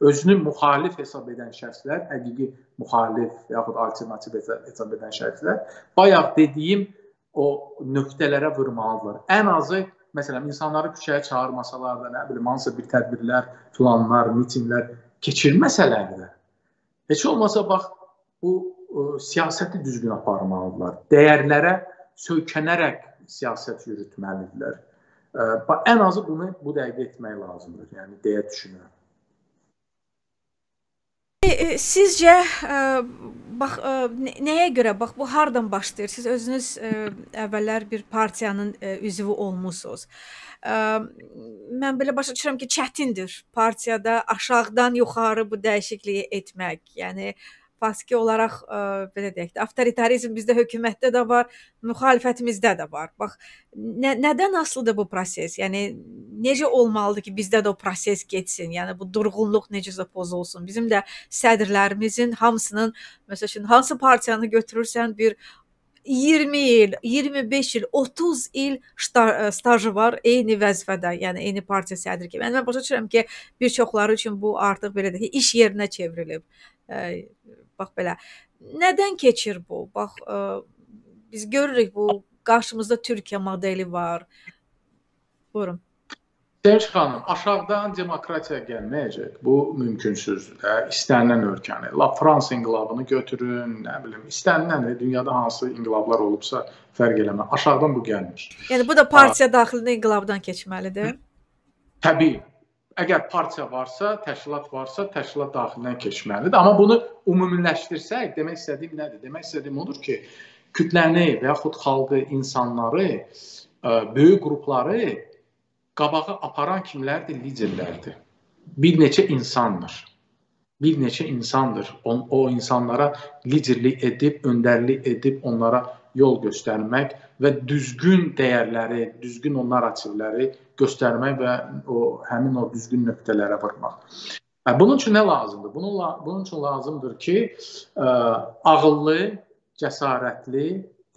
özünü muhalif hesab edən şəxslər, həqiqi muhalif yaxud alternativ hesab edən şəxslər bayaq dediyim o nöqtələrə vurmalıdırlar. Ən azı, məsələn, insanları küçəyə çağırmasalar da, nə bilim, hansısa bir tədbirlər, planlar, mitinglər keçirməsələr də, heç olmasa bax, bu siyasəti düzgün aparmalıdırlar. Dəyərlərə söykənərək siyasət yürütməlidirlər. En azı bunu bu dəqiqə etmək lazımdır, yəni deyə düşünürəm. Sizcə, bax, nəyə görə, bax, bu hardan başlayır? Siz özünüz əvvəllər bir partiyanın üzvü olmuşsunuz. Mən belə başa düşürəm ki, çətindir partiyada aşağıdan yuxarı bu dəyişikliyi etmək. Yəni, faski olaraq, belə deyək də, avtoritarizm bizdə hökumətdə də var, müxalifətimizdə də var. Bax, nədən asılıdır bu proses? Yəni, necə olmalıdır ki, bizdə də o proses geçsin? Yəni, bu durğunluq necəsə pozulsun? Bizim də sədirlərimizin hamısının, məsəl üçün, hansı partiyanı götürürsən bir iyirmi il, iyirmi beş il, otuz il stajı var eyni vəzifədə, yəni eyni partiya sədri kimi. Mən başa düşürəm ki, bir çoxları üçün bu artıq belə deyək, iş yerinə çevrilib. Bax belə, nədən keçir bu? Bax, biz görürük bu, qarşımızda Türkiyə modeli var. Buyurun. Sərç xanım, aşağıdan demokratiya gəlməyəcək. Bu mümkünsüzdür. İstənilən ölkəni. La Fransa inqilabını götürün, nə bilim, istənilən dünyada hansı inqilablar olubsa fərq eləmə. Aşağıdan bu gəlmir. Yəni, bu da partiya daxilində inqilabdan keçməlidir. Təbii. Əgər partiya varsa, təşkilat varsa, təşkilat daxilindən keçməlidir. Amma bunu ümumiləşdirsək, demək istədiyim nədir? Demək istədiyim odur ki, kütləni və yaxud xalqı, insanları, böyük qrupları qabağa aparan kimlərdir? Liderlərdir. Bir neçə insandır. Bir neçə insandır. O insanlara liderlik edib, öndərlik edib, onlara yol göstərmək və düzgün dəyərləri, düzgün o narrativləri göstərmək və həmin o düzgün nöqtələrə vurmaq. Bunun üçün nə lazımdır? Bunun üçün lazımdır ki, ağıllı, cəsarətli,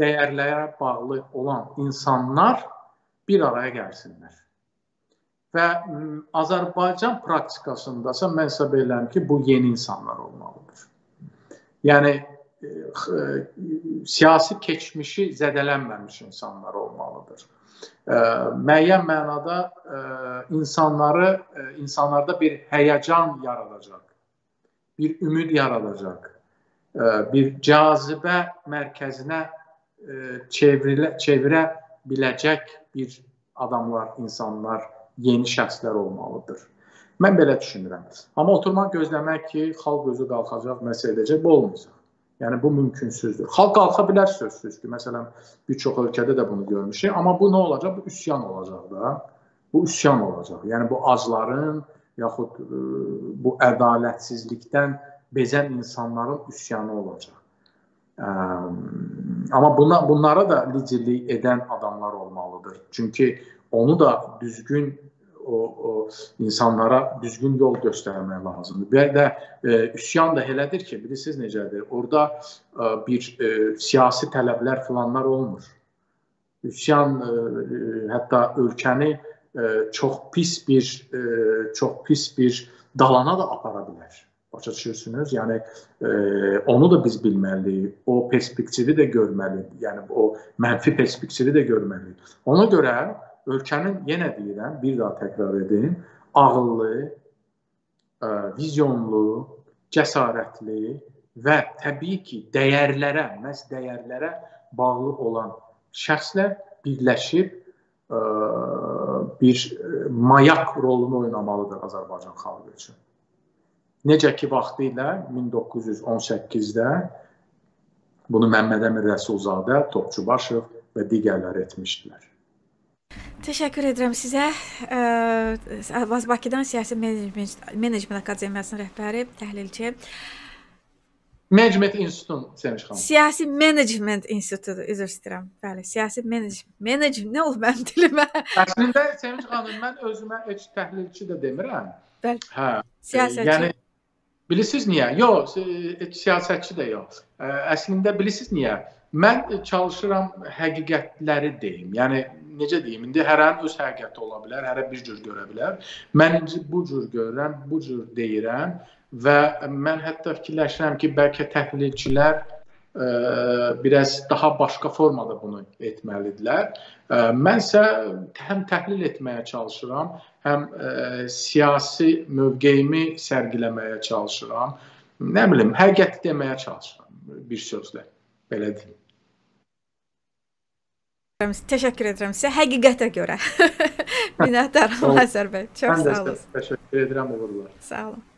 dəyərlərə bağlı olan insanlar bir araya gəlsinlər. Və Azərbaycan praktikasındasa mən hesab edirəm ki, bu yeni insanlar olmalıdır. Yəni, siyasi keçmişi zədələnməmiş insanlar olmalıdır. Müəyyən mənada insanlarda bir həyəcan yaradacaq, bir ümid yaradacaq, bir cazibə mərkəzinə çevirə biləcək bir adamlar, insanlar, yeni şəxslər olmalıdır. Mən belə düşünürəm. Amma oturmaq gözləmək ki, xalq özü qalxacaq, məsələ edəcək, bu olmayacaq. Yəni, bu mümkünsüzdür. Xalq qalxa bilər sözsüz ki, məsələn, bir çox ölkədə də bunu görmüşük. Amma bu nə olacaq? Bu üsyan olacaq da. Bu üsyan olacaq. Yəni, bu acların, yaxud bu ədalətsizlikdən bezən insanların üsyanı olacaq. Amma bunlara da liderlik edən adamlar olmalıdır. Çünki onu da düzgün insanlara düzgün yol göstərmək lazımdır. Bir də üsyan da elədir ki, bilirsiniz necədir, orada bir siyasi tələblər filanlar olmur. Üsyan hətta ölkəni çox pis bir dalana da apara bilər. Başa düşürsünüz, yəni onu da biz bilməliyik, o perspektivi də görməliyik, yəni o mənfi perspektivi də görməliyik. Ona görə ölkənin, yenə deyirəm, bir daha təkrar edeyim, ağıllı, vizyonlu, cəsarətli və təbii ki, dəyərlərə, məhz dəyərlərə bağlı olan şəxslər birləşib bir mayak rolunu oynamalıdır Azərbaycan xalqı üçün. Necə ki, vaxtı ilə min doqquz yüz on səkkiz-də bunu Məmməd Əmin Rəsulzadə, Topçubaşov və digərləri etmişdilər. Təşəkkür edirəm sizə. Bakıdan Siyasi Menecment Akademiyasının rəhbəri, təhlilçi. Menecment İnstitutu, Səmiş xanım. Siyasi Menecment İnstitutu, üzr istəyirəm. Bəli, Siyasi Menecment, nə olub mənim dilimə? Əslində, Səmiş xanım, mən özümə heç təhlilçi də demirəm. Bəli, siyasətçi. Yəni, Bilirsiniz niyə? Yox, siyasetçi de yox. Əslində bilirsiniz niyə? Mən çalışıram həqiqətləri deyim. Yəni necə deyim, indi hər an öz həqiqəti ola bilər, hər bir cür görə bilər. Mən bu cür görürəm, bu cür deyirəm və mən hətta fikirləşirəm ki, bəlkə təhlilçilər biraz daha başqa formada bunu etməlidirlər. Mənsə həm təhlil etməyə çalışıram, həm siyasi mövqeyimi sərgiləməyə çalışıram. Nə bilim, həqiqəti deməyə çalışıram bir sözlə. Belə deyim. Teşekkür ederim size. Həqiqətə görə. Minnətdarım Azər bəy. Çox sağ olun. Teşekkür ederim. Uğurlar. Sağ olun.